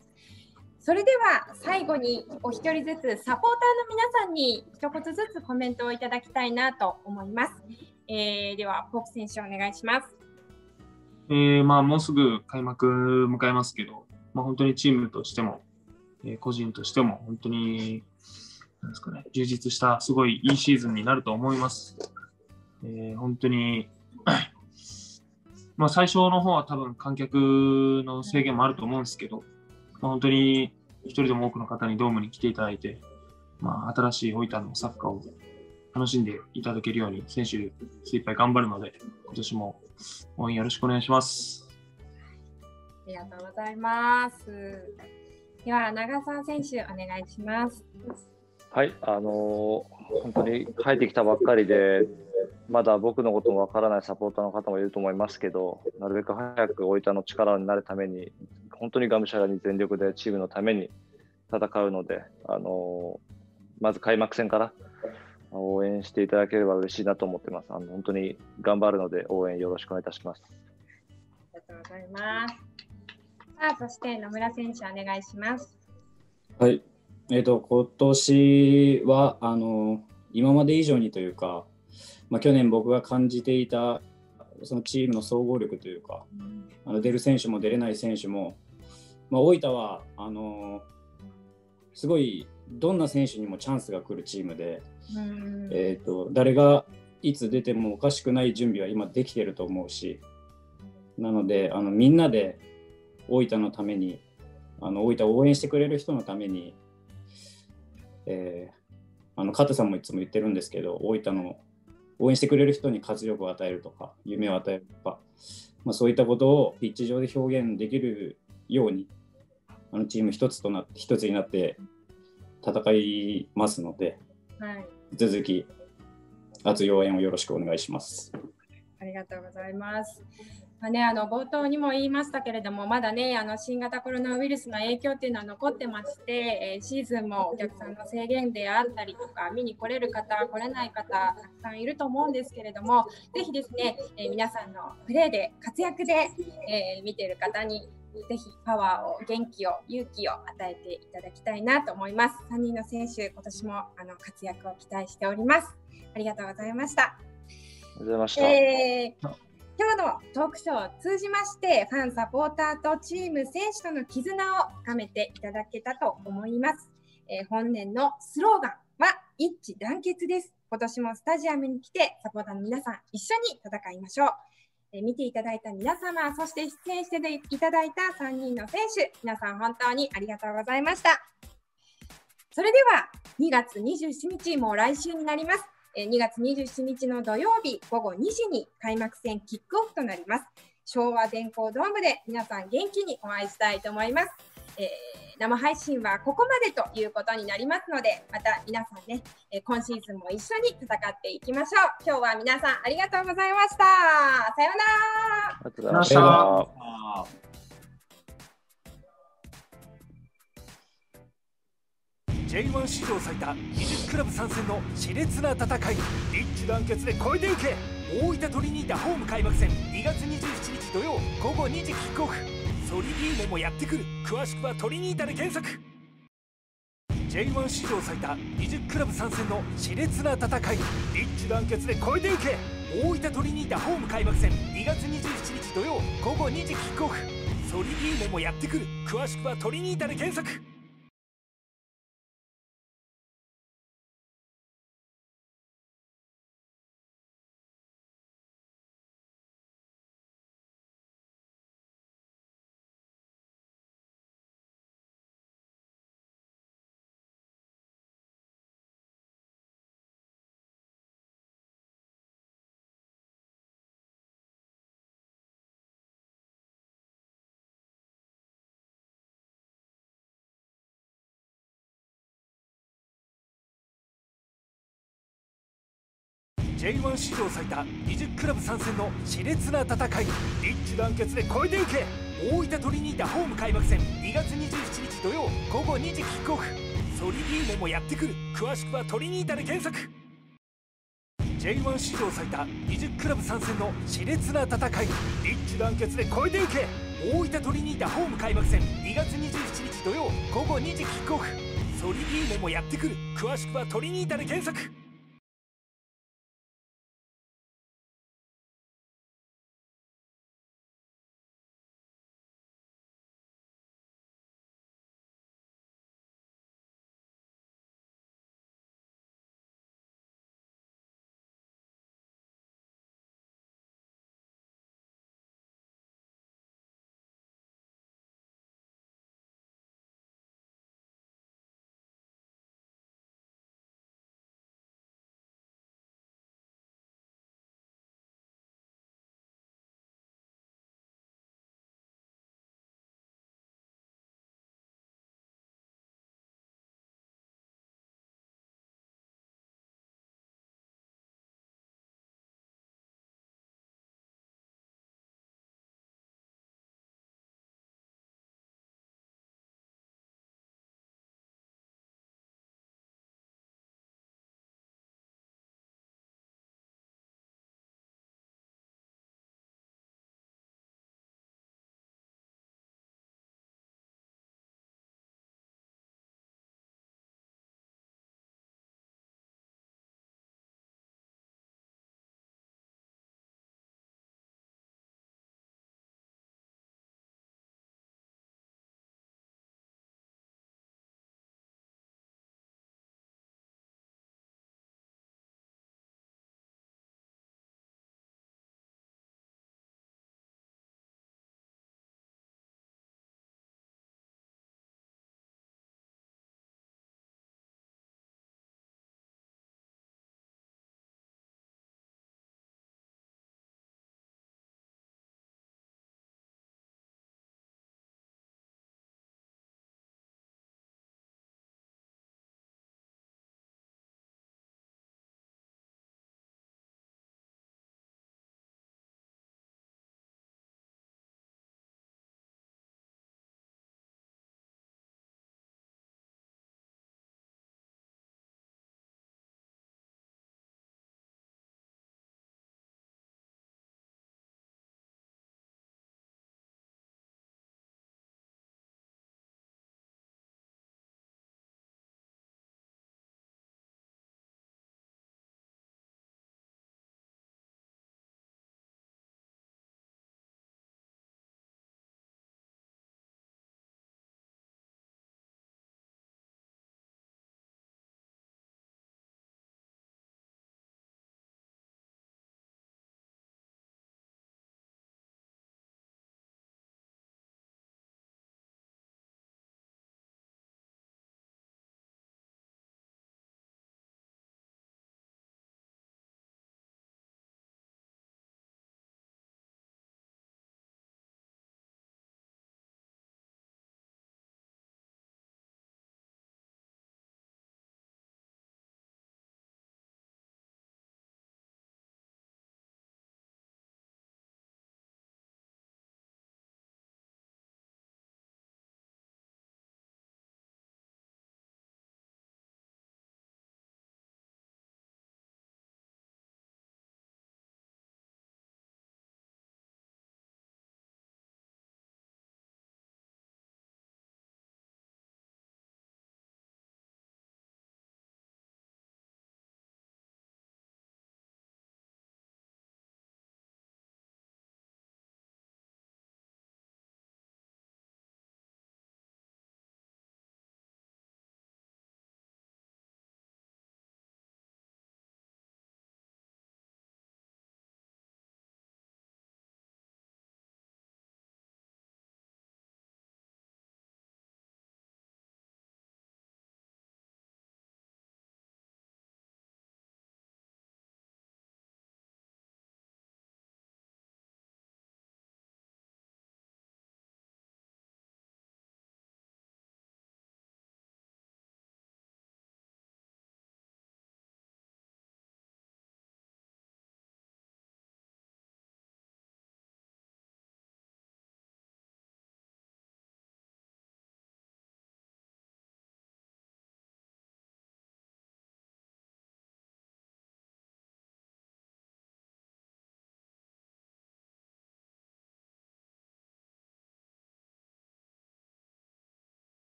それでは最後にお一人ずつサポーターの皆さんに一言ずつコメントをいただきたいなと思います。ではポープ選手お願いします。まあ、もうすぐ開幕迎えますけど、まあ、本当にチームとしても、個人としても本当になんですかね、充実したすごいいいシーズンになると思います。本当にまあ最初の方は多分観客の制限もあると思うんですけど、まあ、本当に一人でも多くの方にドームに来ていただいて、まあ、新しい大分のサッカーを楽しんでいただけるように選手精一杯頑張るので、今年も応援よろしくお願いします。ありがとうございます。では長澤選手お願いします。はい、本当に帰ってきたばっかりで、まだ僕のこともわからないサポーターの方もいると思いますけど、なるべく早く大分の力になるために、本当にがむしゃらに全力でチームのために戦うので、まず開幕戦から応援していただければ嬉しいなと思ってます。本当に頑張るので応援よろしくお願いいたします。ありがとうございます。さあ、そして野村選手お願いします。はい、今年は今まで以上にというか、まあ、去年僕が感じていたそのチームの総合力というか、出る選手も出れない選手も、まあ、大分はすごいどんな選手にもチャンスが来るチームで、誰がいつ出てもおかしくない準備は今できてると思うし、なのでみんなで大分のために大分を応援してくれる人のために、加藤さんもいつも言ってるんですけど、大分の応援してくれる人に活力を与えるとか夢を与えるとか、まあ、そういったことをピッチ上で表現できるようにチーム一つになって戦いますので、はい、続き熱い応援をよろしくお願いします。ありがとうございます。まあね、冒頭にも言いましたけれども、まだね新型コロナウイルスの影響っていうのは残ってまして、シーズンもお客さんの制限であったりとか、見に来れる方来れない方たくさんいると思うんですけれども、ぜひですね、皆さんのプレーで活躍で、見ている方にぜひパワーを元気を勇気を与えていただきたいなと思います。3人の選手今年も活躍を期待しております。ありがとうございました。今日のトークショーを通じまして、ファンサポーターとチーム選手との絆を深めていただけたと思います。本年のスローガンは一致団結です。今年もスタジアムに来てサポーターの皆さん一緒に戦いましょう。見ていただいた皆様、そして出演していただいた3人の選手、皆さん本当にありがとうございました。それでは2月27日、もう来週になります。2月27日の土曜日午後2時に開幕戦キックオフとなります。昭和電工ドームで皆さん元気にお会いしたいと思います。生配信はここまでということになりますので、また皆さんね、今シーズンも一緒に戦っていきましょう。今日は皆さんありがとうございました。さようなら。さようなら。J1 史上最多20クラブ参戦の熾烈な戦い、一致団結で超えていけ。大分トリニータホーム開幕戦、2月27日土曜午後2時キックオフ。トリニータもやってくる。詳しくはトリニータで検索。J1 史上最多20クラブ参戦の熾烈な戦い、一致団結で超えてゆけ。大分トリニータホーム開幕戦、2月27日土曜午後2時キックオフ。ソリディーノもやってくる。詳しくはトリニータで検索。J1 史上最多20クラブ参戦の熾烈な戦い、一致団結で超えてゆけ。大分トリニータホーム開幕戦、2月27日土曜午後2時キックオフ。ソリディーノもやってくる。詳しくはトリニータで検索。 J1 史上最多20クラブ参戦の熾烈な戦い、一致団結で超えてゆけ。大分トリニータホーム開幕戦、2月27日土曜午後2時キックオフ。ソリディーノもやってくる。詳しくはトリニータで検索。